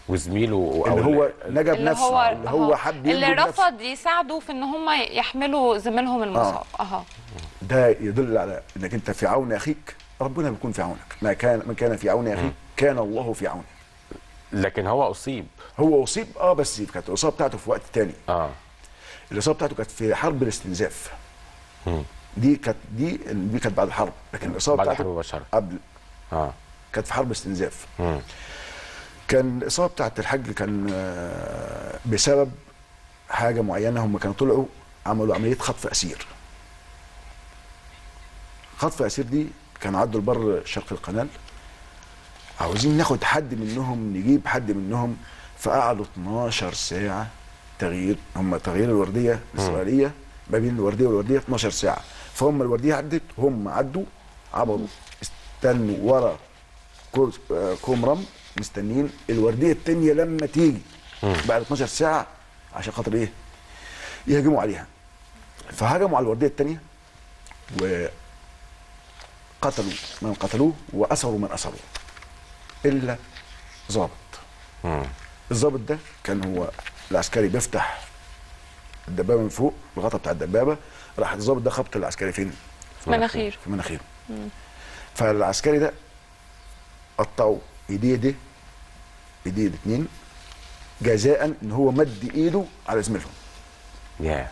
وزميله اللي هو نجا بنفسه، اللي هو حب ينجو اللي رفض يساعده في ان هم يحملوا زميلهم المصاب. ده يدل على انك انت في عون اخيك، ربنا بيكون في عونك. من كان في عون اخيه كان الله في عونه. لكن هو اصيب، بس كانت الاصابه بتاعته في وقت تاني. الاصابه بتاعته كانت في حرب الاستنزاف. دي كانت بعد الحرب، لكن الاصابه بتاعته بعد الحرب مباشره قبل. كانت في حرب استنزاف. كان الاصابه بتاعت الحاج كان بسبب حاجه معينه. هم كانوا طلعوا عملوا عمليه خطف اسير. خطف اسير دي كان عدوا البر شرق القناه، عاوزين ناخد حد منهم، نجيب حد منهم. فقعدوا 12 ساعه تغيير، هم تغيير الورديه الاسرائيليه ما بين الورديه والورديه 12 ساعه. فهم الورديه عدت، هم عدوا عبروا، استنوا ورا كوم رمل مستنيين الورديه الثانيه لما تيجي بعد 12 ساعه عشان خاطر ايه؟ يهجموا عليها. فهجموا على الورديه الثانيه و قتلوا من قتلوه وأسروا من أسروه إلا ضابط. الضابط ده كان هو العسكري بيفتح الدبابة من فوق، الغطا بتاع الدبابة، راح الضابط ده خبط العسكري فين؟ في مناخيره. في مناخيره. فالعسكري ده قطعوا ايديه الاثنين جزاء ان هو مد ايده على زميلهم.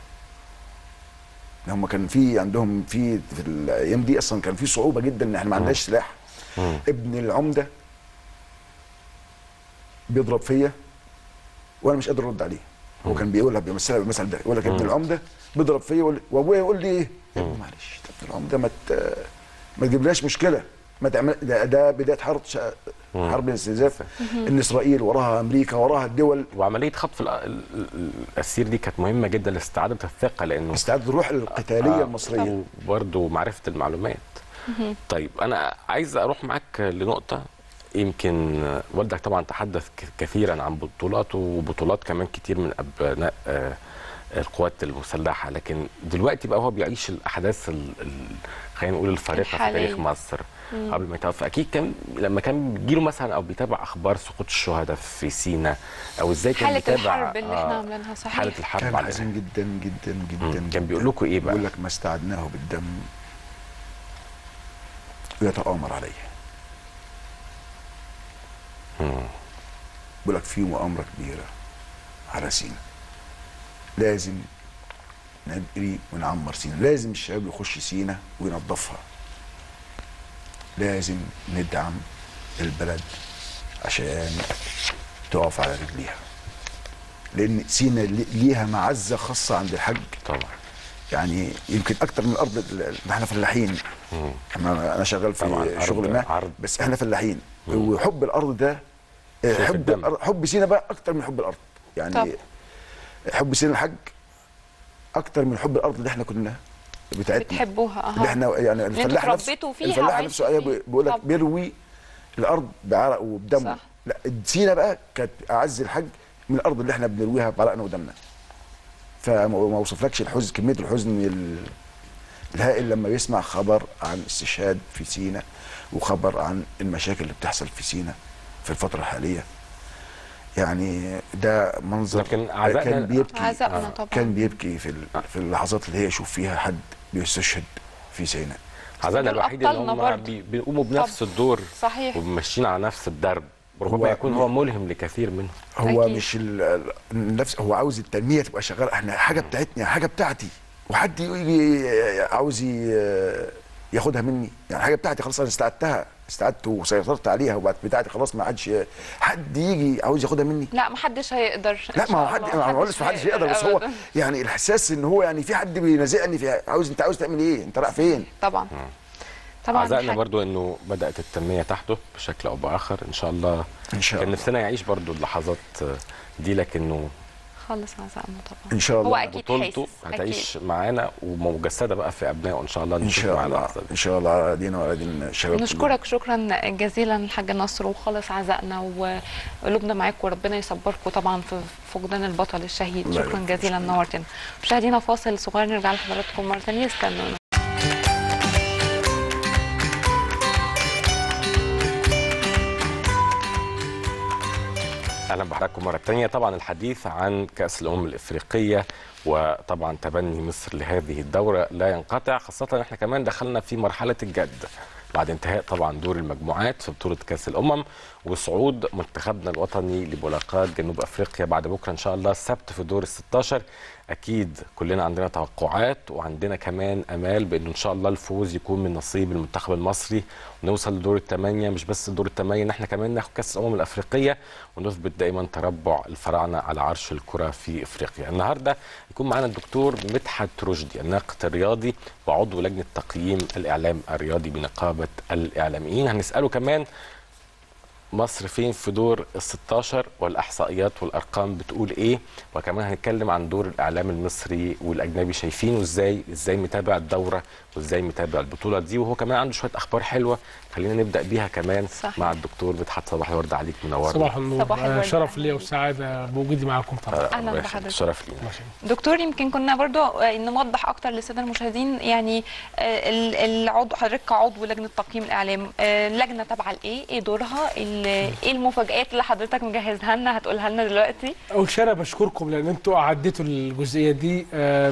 هم كان في عندهم في الايام دي اصلا كان في صعوبه جدا ان احنا ما عندناش سلاح. ابن العمده بيضرب فيا وانا مش قادر ارد عليه. هو كان بيقولها بيمثلها بالمثل ده، يقول لك ابن العمده بيضرب فيا وابويا يقول لي ايه؟ معلش ابن العمده ما تجيبليش مشكله، ما تعمل ده بدايه حرب الاستنزاف. ان اسرائيل وراها امريكا وراها الدول، وعمليه خطف الاسير دي كانت مهمه جدا لاستعاده الثقه، لانه استعاده الروح القتاليه المصريه وبرده معرفه المعلومات. طيب انا عايز اروح معاك لنقطه، يمكن والدك طبعا تحدث كثيرا عن بطولاته وبطولات كمان كتير من ابناء القوات المسلحه، لكن دلوقتي بقى هو بيعيش الاحداث خلينا نقول الفارقه في تاريخ مصر قبل ما يتوفى. اكيد كان لما كان بيجيله مثلا او بيتابع اخبار سقوط الشهداء في سيناء او ازاي كان بيتابع حاله الحرب اللي احنا عملناها. صحيح، حاله الحرب كان حزين جدا جدا جدا. كان بيقول لكم ايه بقى؟ بيقول لك ما استعدناه بالدم ويتآمر عليه. بيقول لك في مؤامره كبيره على سيناء، لازم نجري ونعمر سيناء، لازم الشباب يخش سيناء وينظفها، لازم ندعم البلد عشان تقف على رجليها، لان سيناء ليها معزه خاصه عند الحج. طبعا يعني يمكن اكتر من الارض، احنا فلاحين، انا شغال في شغل ما، بس احنا فلاحين، وحب الارض ده حب سيناء بقى اكتر من حب الارض. يعني طبعا حب سيناء الحج اكتر من حب الارض اللي احنا كنا بتحبوها. اللي احنا يعني الفلاح نفسه، بيقول لك بيروي الارض بعرق وبدمه. لا، سيناء بقى كانت اعز الحج من الارض اللي احنا بنرويها بعرقنا ودمنا. فما وصفلكش الحزن، كميه الحزن الهائل لما بيسمع خبر عن استشهاد في سيناء وخبر عن المشاكل اللي بتحصل في سيناء في الفتره الحاليه. يعني ده منظر كان بيبكي، طبعا كان بيبكي في اللحظات اللي هي يشوف فيها حد بيستشهد في سيناء. عزائنا الوحيد اللي هم بيقوموا بنفس الدور، صحيح، وماشيين على نفس الدرب، ربما يكون هو ملهم لكثير منهم. هو أكيد. مش نفس، هو عاوز التنميه تبقى شغاله، احنا حاجه بتاعتنا، حاجه بتاعتي، وحد يقول لي عاوز ياخدها مني، يعني حاجه بتاعتي خلاص انا استعدتها، استعدت وسيطرت عليها وبقت بتاعتي خلاص، ما عادش حد يجي عاوز ياخدها مني. لا ما حدش هيقدر. لا ما هو حد، ما بقولش ما حدش هيقدر، بس هو يعني الاحساس ان هو يعني في حد بينازعني في عاوز انت عاوز تعمل ايه، انت رايح فين. طبعا طبعا عزائنا برضو انه بدات التنميه تحدث بشكل او باخر ان شاء الله. ان شاء الله كان نفسنا يعيش برضو اللحظات دي، لكنه خلص عزائنا طبعا ان شاء الله بطولته هتعيش معانا ومجسده بقى في ابنائه ان شاء الله. ان شاء الله ان شاء الله على ايدينا وعلى ايدي الشباب. نشكرك شكرا جزيلا الحاج نصر، وخلص عزائنا وقلوبنا معاكم وربنا يصبركم طبعا في فقدان البطل الشهيد. شكرا جزيلا نورتنا. مشاهدينا فاصل صغير نرجع لحضراتكم مره ثانيه، استنونا. اهلا بحضراتكم مره ثانيه. طبعا الحديث عن كاس الامم الافريقيه وطبعا تبني مصر لهذه الدوره لا ينقطع، خاصه احنا كمان دخلنا في مرحله الجد بعد انتهاء طبعا دور المجموعات في بطوله كاس الامم وصعود منتخبنا الوطني لملاقاه جنوب افريقيا بعد بكره ان شاء الله السبت في دور ال16. اكيد كلنا عندنا توقعات وعندنا كمان امال بانه ان شاء الله الفوز يكون من نصيب المنتخب المصري ونوصل لدور الثمانيه، مش بس دور الثمانيه، احنا كمان ناخد كاس الامم الافريقيه ونثبت دائما تربع الفراعنه على عرش الكره في افريقيا. النهارده يكون معانا الدكتور مدحت رشدي الناقد الرياضي وعضو لجنه تقييم الاعلام الرياضي بنقابه الاعلاميين، هنساله كمان مصر فين في دور ال16 والاحصائيات والارقام بتقول ايه، وكمان هنتكلم عن دور الاعلام المصري والاجنبي شايفينه ازاي متابع الدوره وازاي متابع البطوله دي، وهو كمان عنده شويه اخبار حلوه خلينا نبدا بيها كمان صح. مع الدكتور مدحت، صباح الورد عليك، منورنا. صباح النور، شرف لي وسعاده بوجودي معاكم طبعا. اهلا بحضرتك، شرف لي دكتور. يمكن كنا برضو نوضح اكتر للساده المشاهدين يعني العضو حضرتك كعضو لجنه تقييم الاعلام، اللجنه تبع الايه، ايه دورها، ايه المفاجآت اللي حضرتك مجهزها لنا هتقولها لنا دلوقتي؟ اول شيء انا بشكركم لان انتوا عديتوا الجزئيه دي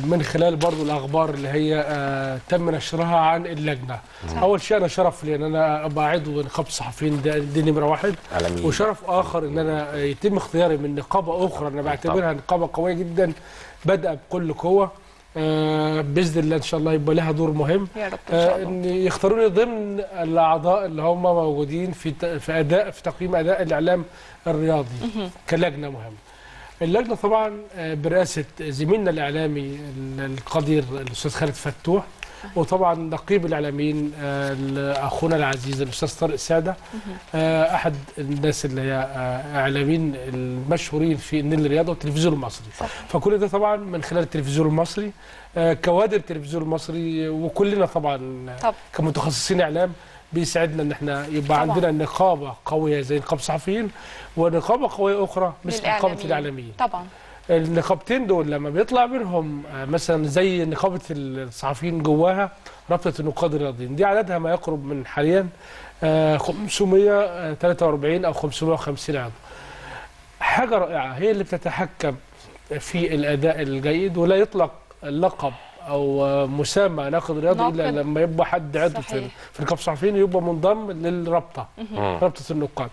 من خلال برضو الاخبار اللي هي تم نشرها عن اللجنه. اول شيء انا شرف لي ان انا ابقى عضو نقابه الصحفيين، دي نمره واحد، وشرف اخر ان انا يتم اختياري من نقابه اخرى انا بعتبرها نقابه قويه جدا بادئه بكل قوه، باذن الله ان شاء الله يبقى لها دور مهم يا رب ان شاء الله. ان يختاروني ضمن الاعضاء اللي هم موجودين في تقييم اداء الاعلام الرياضي كلجنه مهمه. اللجنه طبعا برئاسه زميلنا الاعلامي القدير الاستاذ خالد فتوح، وطبعا نقيب الاعلاميين اخونا العزيز الاستاذ طارق ساده، احد الناس اللي هي اعلاميين المشهورين في النيل الرياضه والتلفزيون المصري. فكل ده طبعا من خلال التلفزيون المصري، كوادر التلفزيون المصري، وكلنا طبعا كمتخصصين اعلام بيسعدنا ان احنا يبقى عندنا نقابه قويه زي نقابه الصحفيين ونقابه قويه اخرى مثل نقابه الاعلاميين. طبعا النقابتين دول لما بيطلع منهم مثلا زي نقابه الصحفيين جواها رابطه النقاد الرياضيين، دي عددها ما يقرب من حاليا 543 او 550 عضو. حاجه رائعه هي اللي بتتحكم في الاداء الجيد، ولا يطلق اللقب او مسمى ناقد رياضي الا لما يبقى حد عضو في نقابه الصحفيين يبقى منضم للرابطه، رابطه النقاد.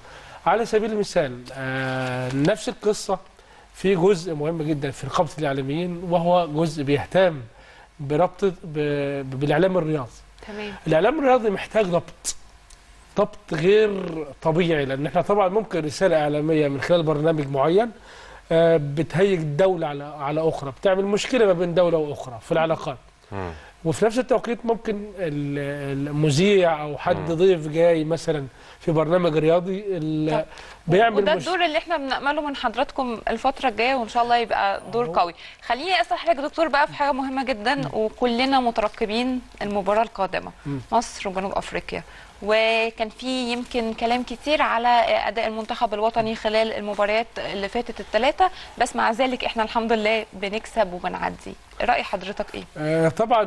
على سبيل المثال نفس القصه في جزء مهم جدا في نقابه الاعلاميين، وهو جزء بيهتم بربطه بالاعلام الرياضي. تمام. الاعلام الرياضي محتاج ضبط غير طبيعي، لان احنا طبعا ممكن رساله اعلاميه من خلال برنامج معين بتهيج الدوله على اخرى، بتعمل مشكله ما بين دوله واخرى في العلاقات. وفي نفس التوقيت ممكن المذيع او حد ضيف جاي مثلا في برنامج رياضي بيعمل وده الدور اللي احنا بنأمله من حضراتكم الفتره الجايه، وان شاء الله يبقى دور قوي. خليني اسال حضرتك دكتور بقى في حاجه مهمه جدا وكلنا مترقبين المباراه القادمه، مصر وجنوب افريقيا، وكان في يمكن كلام كتير على اداء المنتخب الوطني خلال المباريات اللي فاتت الثلاثه، بس مع ذلك احنا الحمد لله بنكسب وبنعدي. راي حضرتك ايه؟ طبعا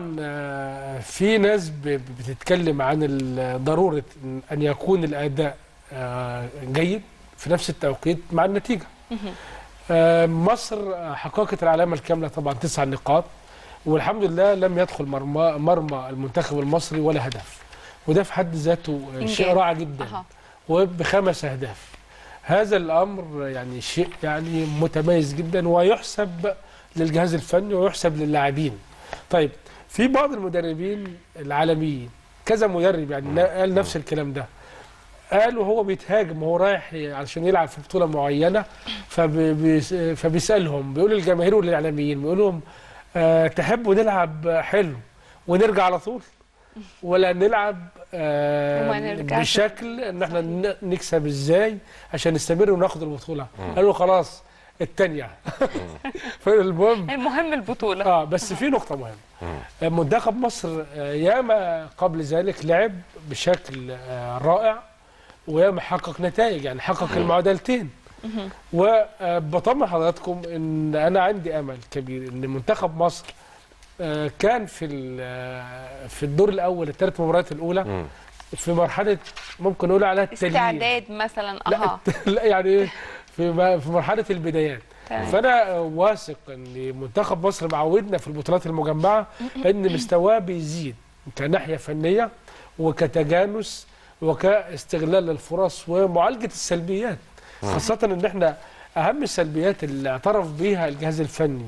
في ناس بتتكلم عن ضروره ان يكون الاداء جيد في نفس التوقيت مع النتيجه. مصر حققت العلامه الكامله طبعا 9 نقاط، والحمد لله لم يدخل مرمى المنتخب المصري ولا هدف، وده في حد ذاته شيء رائع جدا وب5 أهداف. هذا الامر يعني شيء يعني متميز جدا ويحسب للجهاز الفني ويحسب للاعبين. طيب في بعض المدربين العالميين كذا مدرب يعني قال نفس الكلام ده، قالوا هو بيتهاجم، هو رايح علشان يلعب في بطوله معينه، فبيسالهم، بيقول للجماهير وللاعلاميين، بيقول لهم تحبوا نلعب حلو ونرجع على طول، ولا نلعب بشكل ان احنا نكسب ازاي عشان نستمر وناخد البطوله؟ قالوا خلاص الثانيه. المهم البطوله. بس في نقطه مهمه، منتخب مصر ياما قبل ذلك لعب بشكل رائع وياما حقق نتائج، يعني حقق المعادلتين. وبطمن حضراتكم ان انا عندي امل كبير ان منتخب مصر كان في الدور الاول، الثلاث مباريات الاولى، في مرحله ممكن نقول عليها التليين، استعداد مثلا، لا يعني في مرحله البدايات. فانا واثق ان منتخب مصر معودنا في البطولات المجمعه ان مستواه بيزيد كناحيه فنيه وكتجانس وكاستغلال الفرص ومعالجه السلبيات، خاصه ان احنا اهم السلبيات اللي اعترف بيها الجهاز الفني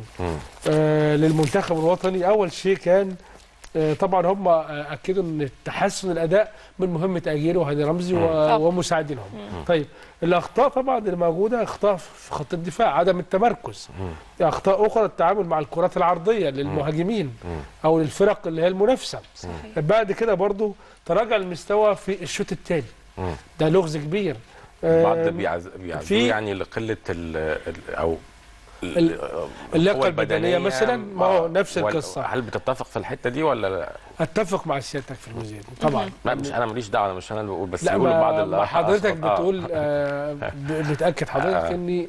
للمنتخب الوطني. اول شيء كان طبعا هم اكدوا ان تحسن الاداء من مهمه أجيري وهاني رمزي ومساعدينهم. طيب الاخطاء طبعا اللي موجوده، اخطاء في خط الدفاع، عدم التمركز، اخطاء اخرى التعامل مع الكرات العرضيه للمهاجمين او للفرق اللي هي المنافسه. بعد كده برضو تراجع المستوى في الشوط الثاني، ده لغز كبير. بعض بيعزوه يعني لقله او اللياقه البدنيه مثلا، ما هو نفس القصه. هل بتتفق في الحته دي ولا لا؟ اتفق مع سيادتك في الجزئيه دي طبعا. لا مش انا، ماليش دعوه، مش انا اللي بقول، بس بيقولوا بعض حضرتك بتقول بتاكد حضرتك اني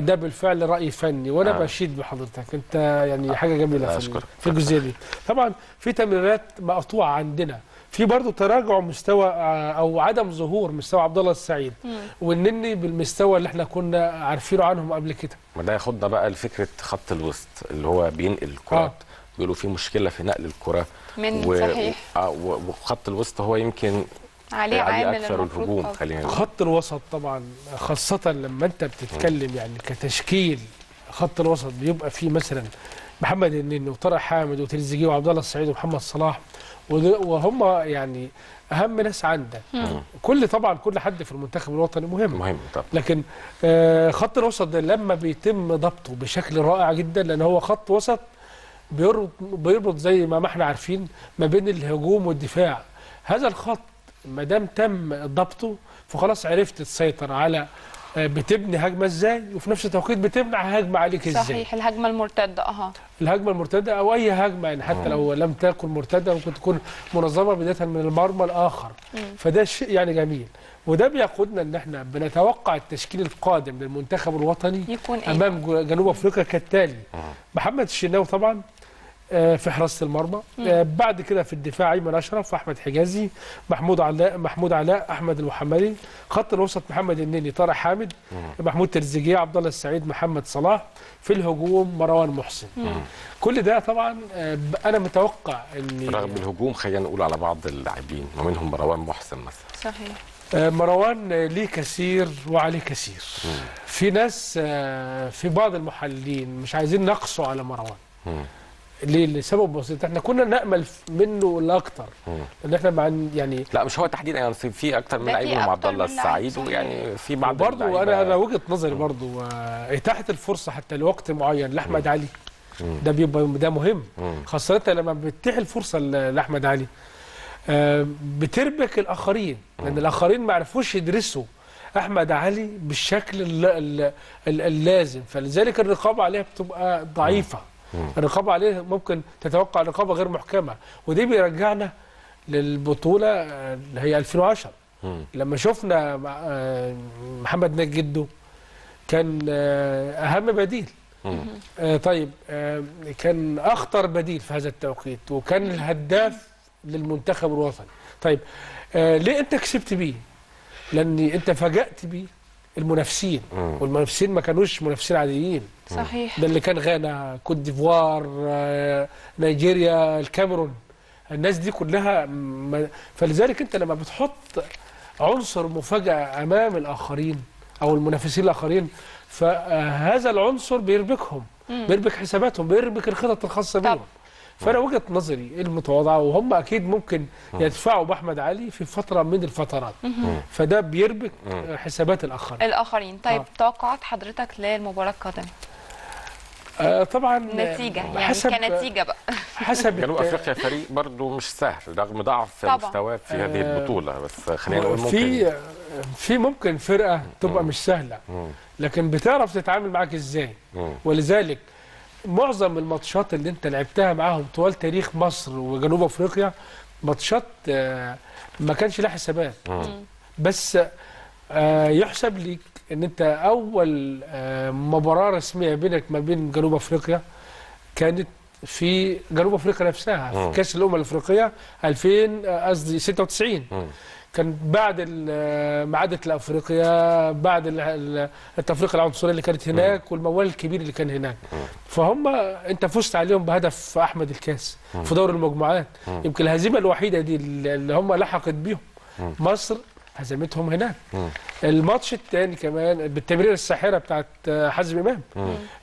ده بالفعل راي فني، وانا بشيد بحضرتك، انت يعني حاجه جميله في الجزئيه دي. طبعا في تمريرات مقطوعه عندنا، في برضه تراجع مستوى او عدم ظهور مستوى عبد الله السعيد والنني بالمستوى اللي احنا كنا عارفينه عنهم قبل كده. ما ده ياخدنا بقى لفكره خط الوسط اللي هو بينقل الكرات. بيقولوا في مشكله في نقل الكره صحيح. وخط الوسط هو يمكن عليه اكثر الهجوم. خلينا خط الوسط طبعا، خاصه لما انت بتتكلم يعني كتشكيل خط الوسط، بيبقى فيه مثلا محمد النني وطارق حامد وتريزيجيه وعبد الله السعيد ومحمد صلاح، وهم يعني اهم ناس عندك. كل حد في المنتخب الوطني مهم طبعا. لكن خط الوسط ده لما بيتم ضبطه بشكل رائع جدا، لان هو خط وسط بيربط زي ما احنا عارفين ما بين الهجوم والدفاع. هذا الخط ما دام تم ضبطه فخلاص عرفت تسيطر على، بتبني هجمه ازاي وفي نفس التوقيت بتمنع هجمه عليك ازاي. صحيح، الهجمه المرتده. الهجمه المرتده او اي هجمه يعني، حتى لو لم تكن مرتده ممكن تكون منظمه بدايه من المرمى الاخر. فده شيء يعني جميل، وده بيقودنا ان احنا بنتوقع التشكيل القادم للمنتخب الوطني يكون امام جنوب افريقيا كالتالي: محمد الشناوي طبعا في حراسه المرمى، بعد كده في الدفاع ايمن اشرف، احمد حجازي، محمود علاء، احمد المحمدي. خط الوسط محمد النني، طارق حامد، محمود تريزيجيه، عبد الله السعيد، محمد صلاح. في الهجوم مروان محسن. كل ده طبعا انا متوقع ان رغم الهجوم خلينا نقول على بعض اللاعبين ومنهم مروان محسن مثلا. صحيح، مروان ليه كثير وعليه كثير. في ناس في بعض المحللين مش عايزين نقصوا على مروان. ليه؟ لسبب بسيط، احنا كنا نامل منه الاكثر، لان احنا يعني لا مش هو تحديدا يعني، في اكثر من لعيب منهم عبد الله السعيد، ويعني في بعض برضه. انا وجهه نظري برضه اتاحه الفرصه حتى لوقت معين لاحمد علي، ده بيبقى ده مهم، خاصه لما بتتيح الفرصه لاحمد علي بتربك الاخرين، لان الاخرين ما عرفوش يدرسوا احمد علي بالشكل اللازم، فلذلك الرقابه عليه بتبقى ضعيفه. الرقابه عليه ممكن تتوقع رقابه غير محكمه، ودي بيرجعنا للبطوله اللي هي 2010 لما شفنا محمد جده كان اهم بديل. طيب كان اخطر بديل في هذا التوقيت، وكان الهداف للمنتخب الوطني. طيب ليه انت كسبت بيه؟ لان انت فاجأت بيه المنافسين، والمنافسين ما كانوش منافسين عاديين. صحيح، ده اللي كان غانا، كوت ديفوار، نيجيريا، الكاميرون، الناس دي كلها. فلذلك انت لما بتحط عنصر مفاجأة امام الاخرين او المنافسين الاخرين، فهذا العنصر بيربكهم، بيربك حساباتهم، بيربك الخطط الخاصة بيهم. فانا وجهه نظري المتواضعه، وهم اكيد ممكن يدفعوا باحمد علي في فتره من الفترات، فده بيربك حسابات الاخرين. طيب توقعات حضرتك للمباراه القادمه؟ طبعا نتيجه، يعني كنتيجه بقى حسب جنوب افريقيا فريق برضه مش سهل رغم ضعف مستواه في هذه البطوله، بس خلينا نقول ممكن في ممكن فرقه تبقى مش سهله، لكن بتعرف تتعامل معاك ازاي. ولذلك معظم الماتشات اللي انت لعبتها معاهم طوال تاريخ مصر وجنوب افريقيا ماتشات ما كانش لها حسابات، بس يحسب ليك ان انت اول مباراه رسميه بينك ما بين جنوب افريقيا كانت في جنوب افريقيا نفسها في كاس الامم الافريقيه 96. كان بعد معادة لأفريقيا، بعد التفرقة العنصرية اللي كانت هناك والموال الكبير اللي كان هناك، فهم انت فزت عليهم بهدف احمد الكاس في دور المجموعات. يمكن الهزيمة الوحيدة دي اللي هم لحقت بيهم، مصر هزمتهم هناك. الماتش الثاني كمان بالتمرير الساحرة بتاعت حازم امام،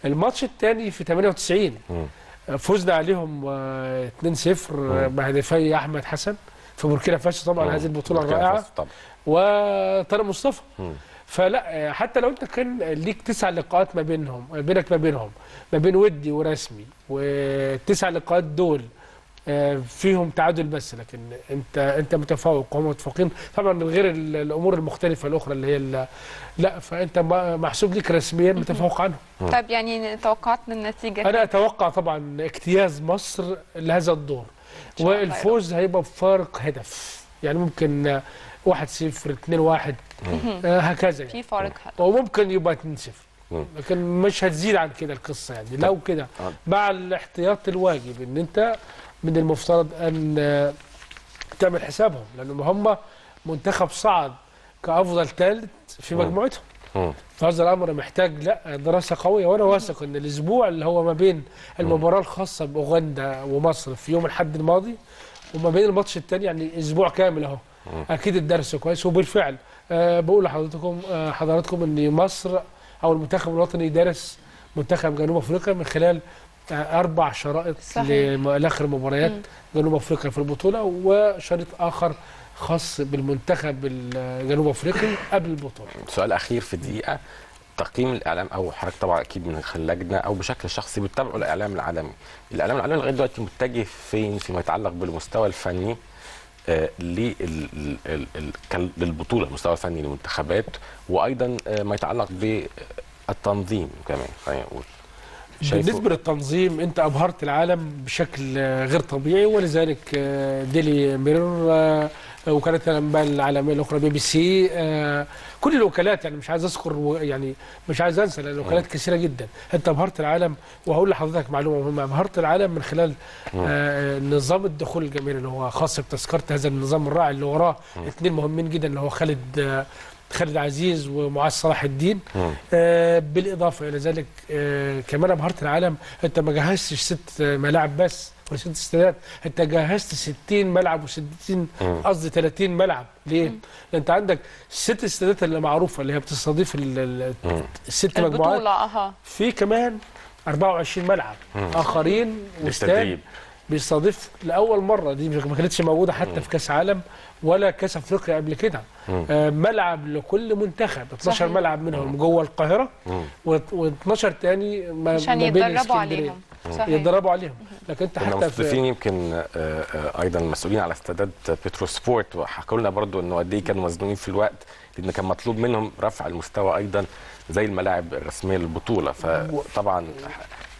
الماتش الثاني في 98 فزنا عليهم 2-0 بهدفي احمد حسن في بوركينا فاسو. طبعا هذه البطوله الرائعه وطارق مصطفى. فلا حتى لو انت كان ليك 9 لقاءات ما بينهم، بينك ما بينهم، ما بين ودي ورسمي، و9 لقاءات دول فيهم تعادل بس، لكن انت متفوق وهم متفوقين طبعا، من غير الامور المختلفه الاخرى اللي هي لا، فانت محسوب لك رسميا متفوق عنهم. طب يعني توقعات للنتيجه؟ انا اتوقع طبعا اجتياز مصر لهذا الدور، والفوز هيبقى بفارق هدف، يعني ممكن 1-0 2-1 هكذا، في فارق هدف، وممكن يبقى 2-0، لكن مش هتزيد عن كده القصه. يعني لو كده مع الاحتياط الواجب ان انت من المفترض ان تعمل حسابهم، لان هم منتخب صعد كافضل ثالث في مجموعتهم، فهذا الامر محتاج دراسه قويه. وانا واثق ان الاسبوع اللي هو ما بين المباراه الخاصه باوغندا ومصر في يوم الاحد الماضي وما بين الماتش الثاني، يعني اسبوع كامل اهو، اكيد الدرس كويس. وبالفعل بقول لحضراتكم ان مصر او المنتخب الوطني يدرس منتخب جنوب افريقيا من خلال 4 شرائط لاخر مباريات جنوب افريقيا في البطوله، وشريط اخر خاص بالمنتخب الجنوب افريقي قبل البطوله. سؤال اخير في دقيقه، تقييم الاعلام، او حضرتك طبعا اكيد من خلال لجنه او بشكل شخصي بتتابعوا الاعلام العالمي، الاعلام العالمي لغايه دلوقتي متجه فين فيما يتعلق بالمستوى الفني للبطوله، المستوى الفني للمنتخبات، وايضا ما يتعلق بالتنظيم كمان؟ خلينا نقول بالنسبه للتنظيم انت ابهرت العالم بشكل غير طبيعي، ولذلك ديلي ميرور، وكالات الانباء العالميه الاخرى، BBC، كل الوكالات، يعني مش عايز اذكر، يعني مش عايز انسى لان الوكالات كثيره جدا. انت ابهرت العالم، وهقول لحضرتك معلومه مهمه، ابهرت العالم من خلال نظام الدخول الجماهيري اللي هو خاص بتذكره هذا النظام الرائع، اللي وراه 2 مهمين جدا، اللي هو خالد عزيز ومعاذ صلاح الدين. بالاضافه الى ذلك كمان ابهرت العالم، انت ما جهزتش 6 ملاعب بس ولا 6 استادات، انت جهزت 60 ملعب قصدي 30 ملعب. ليه؟ لان انت عندك 6 استادات اللي معروفه اللي هي بتستضيف ال6 مجموعات، في كمان 24 ملعب اخرين واستاد بيستضيف لاول مره، دي ما كانتش موجوده حتى في كاس عالم ولا كاس افريقيا قبل كده. ملعب لكل منتخب، 12 ملعب منهم جوه القاهره، و12 تاني عشان يتدربوا عليهم. لكن انت حتى مستضيفين يمكن ايضا مسؤولين على استادات بترو سبورت، وحكوا لنا برضو انه قد ايه كانوا مزنوقين في الوقت، لان كان مطلوب منهم رفع المستوى ايضا زي الملاعب الرسميه للبطوله. فطبعا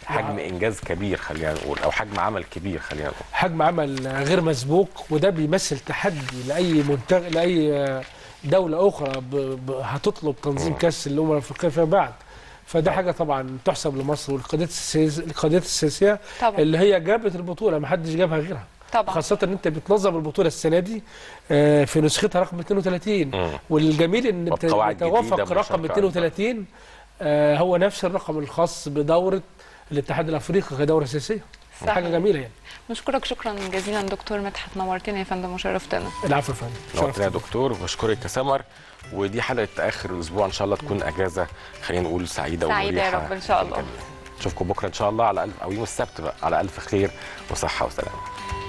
حجم انجاز كبير خلينا نقول، او حجم عمل كبير خلينا نقول، حجم عمل غير مسبوق، وده بيمثل تحدي لاي دوله اخرى هتطلب تنظيم كاس الامم الافريقيه فيما بعد. فده حاجه طبعا تحسب لمصر والقيادات السياسيه اللي هي جابت البطوله، ما حدش جابها غيرها طبعا. خاصة ان انت بتنظم البطولة السنة دي في نسختها رقم 32، والجميل ان بتوافق رقم 32 هو نفس الرقم الخاص بدورة الاتحاد الافريقي كدوره سياسيه. حاجه جميله يعني. بشكرك شكرا جزيلا دكتور مدحت، نورتنا يا فندم وشرفتنا. العفو يا فندم، شرفتنا يا دكتور، وبشكرك يا سمر. ودي حلقه اخر الاسبوع، ان شاء الله تكون اجازه خلينا نقول سعيده ومريحه، سعيده يا رب ان شاء الله. نشوفكم بكره ان شاء الله على الاقل، او يوم السبت بقى على الف خير وصحه وسلامه.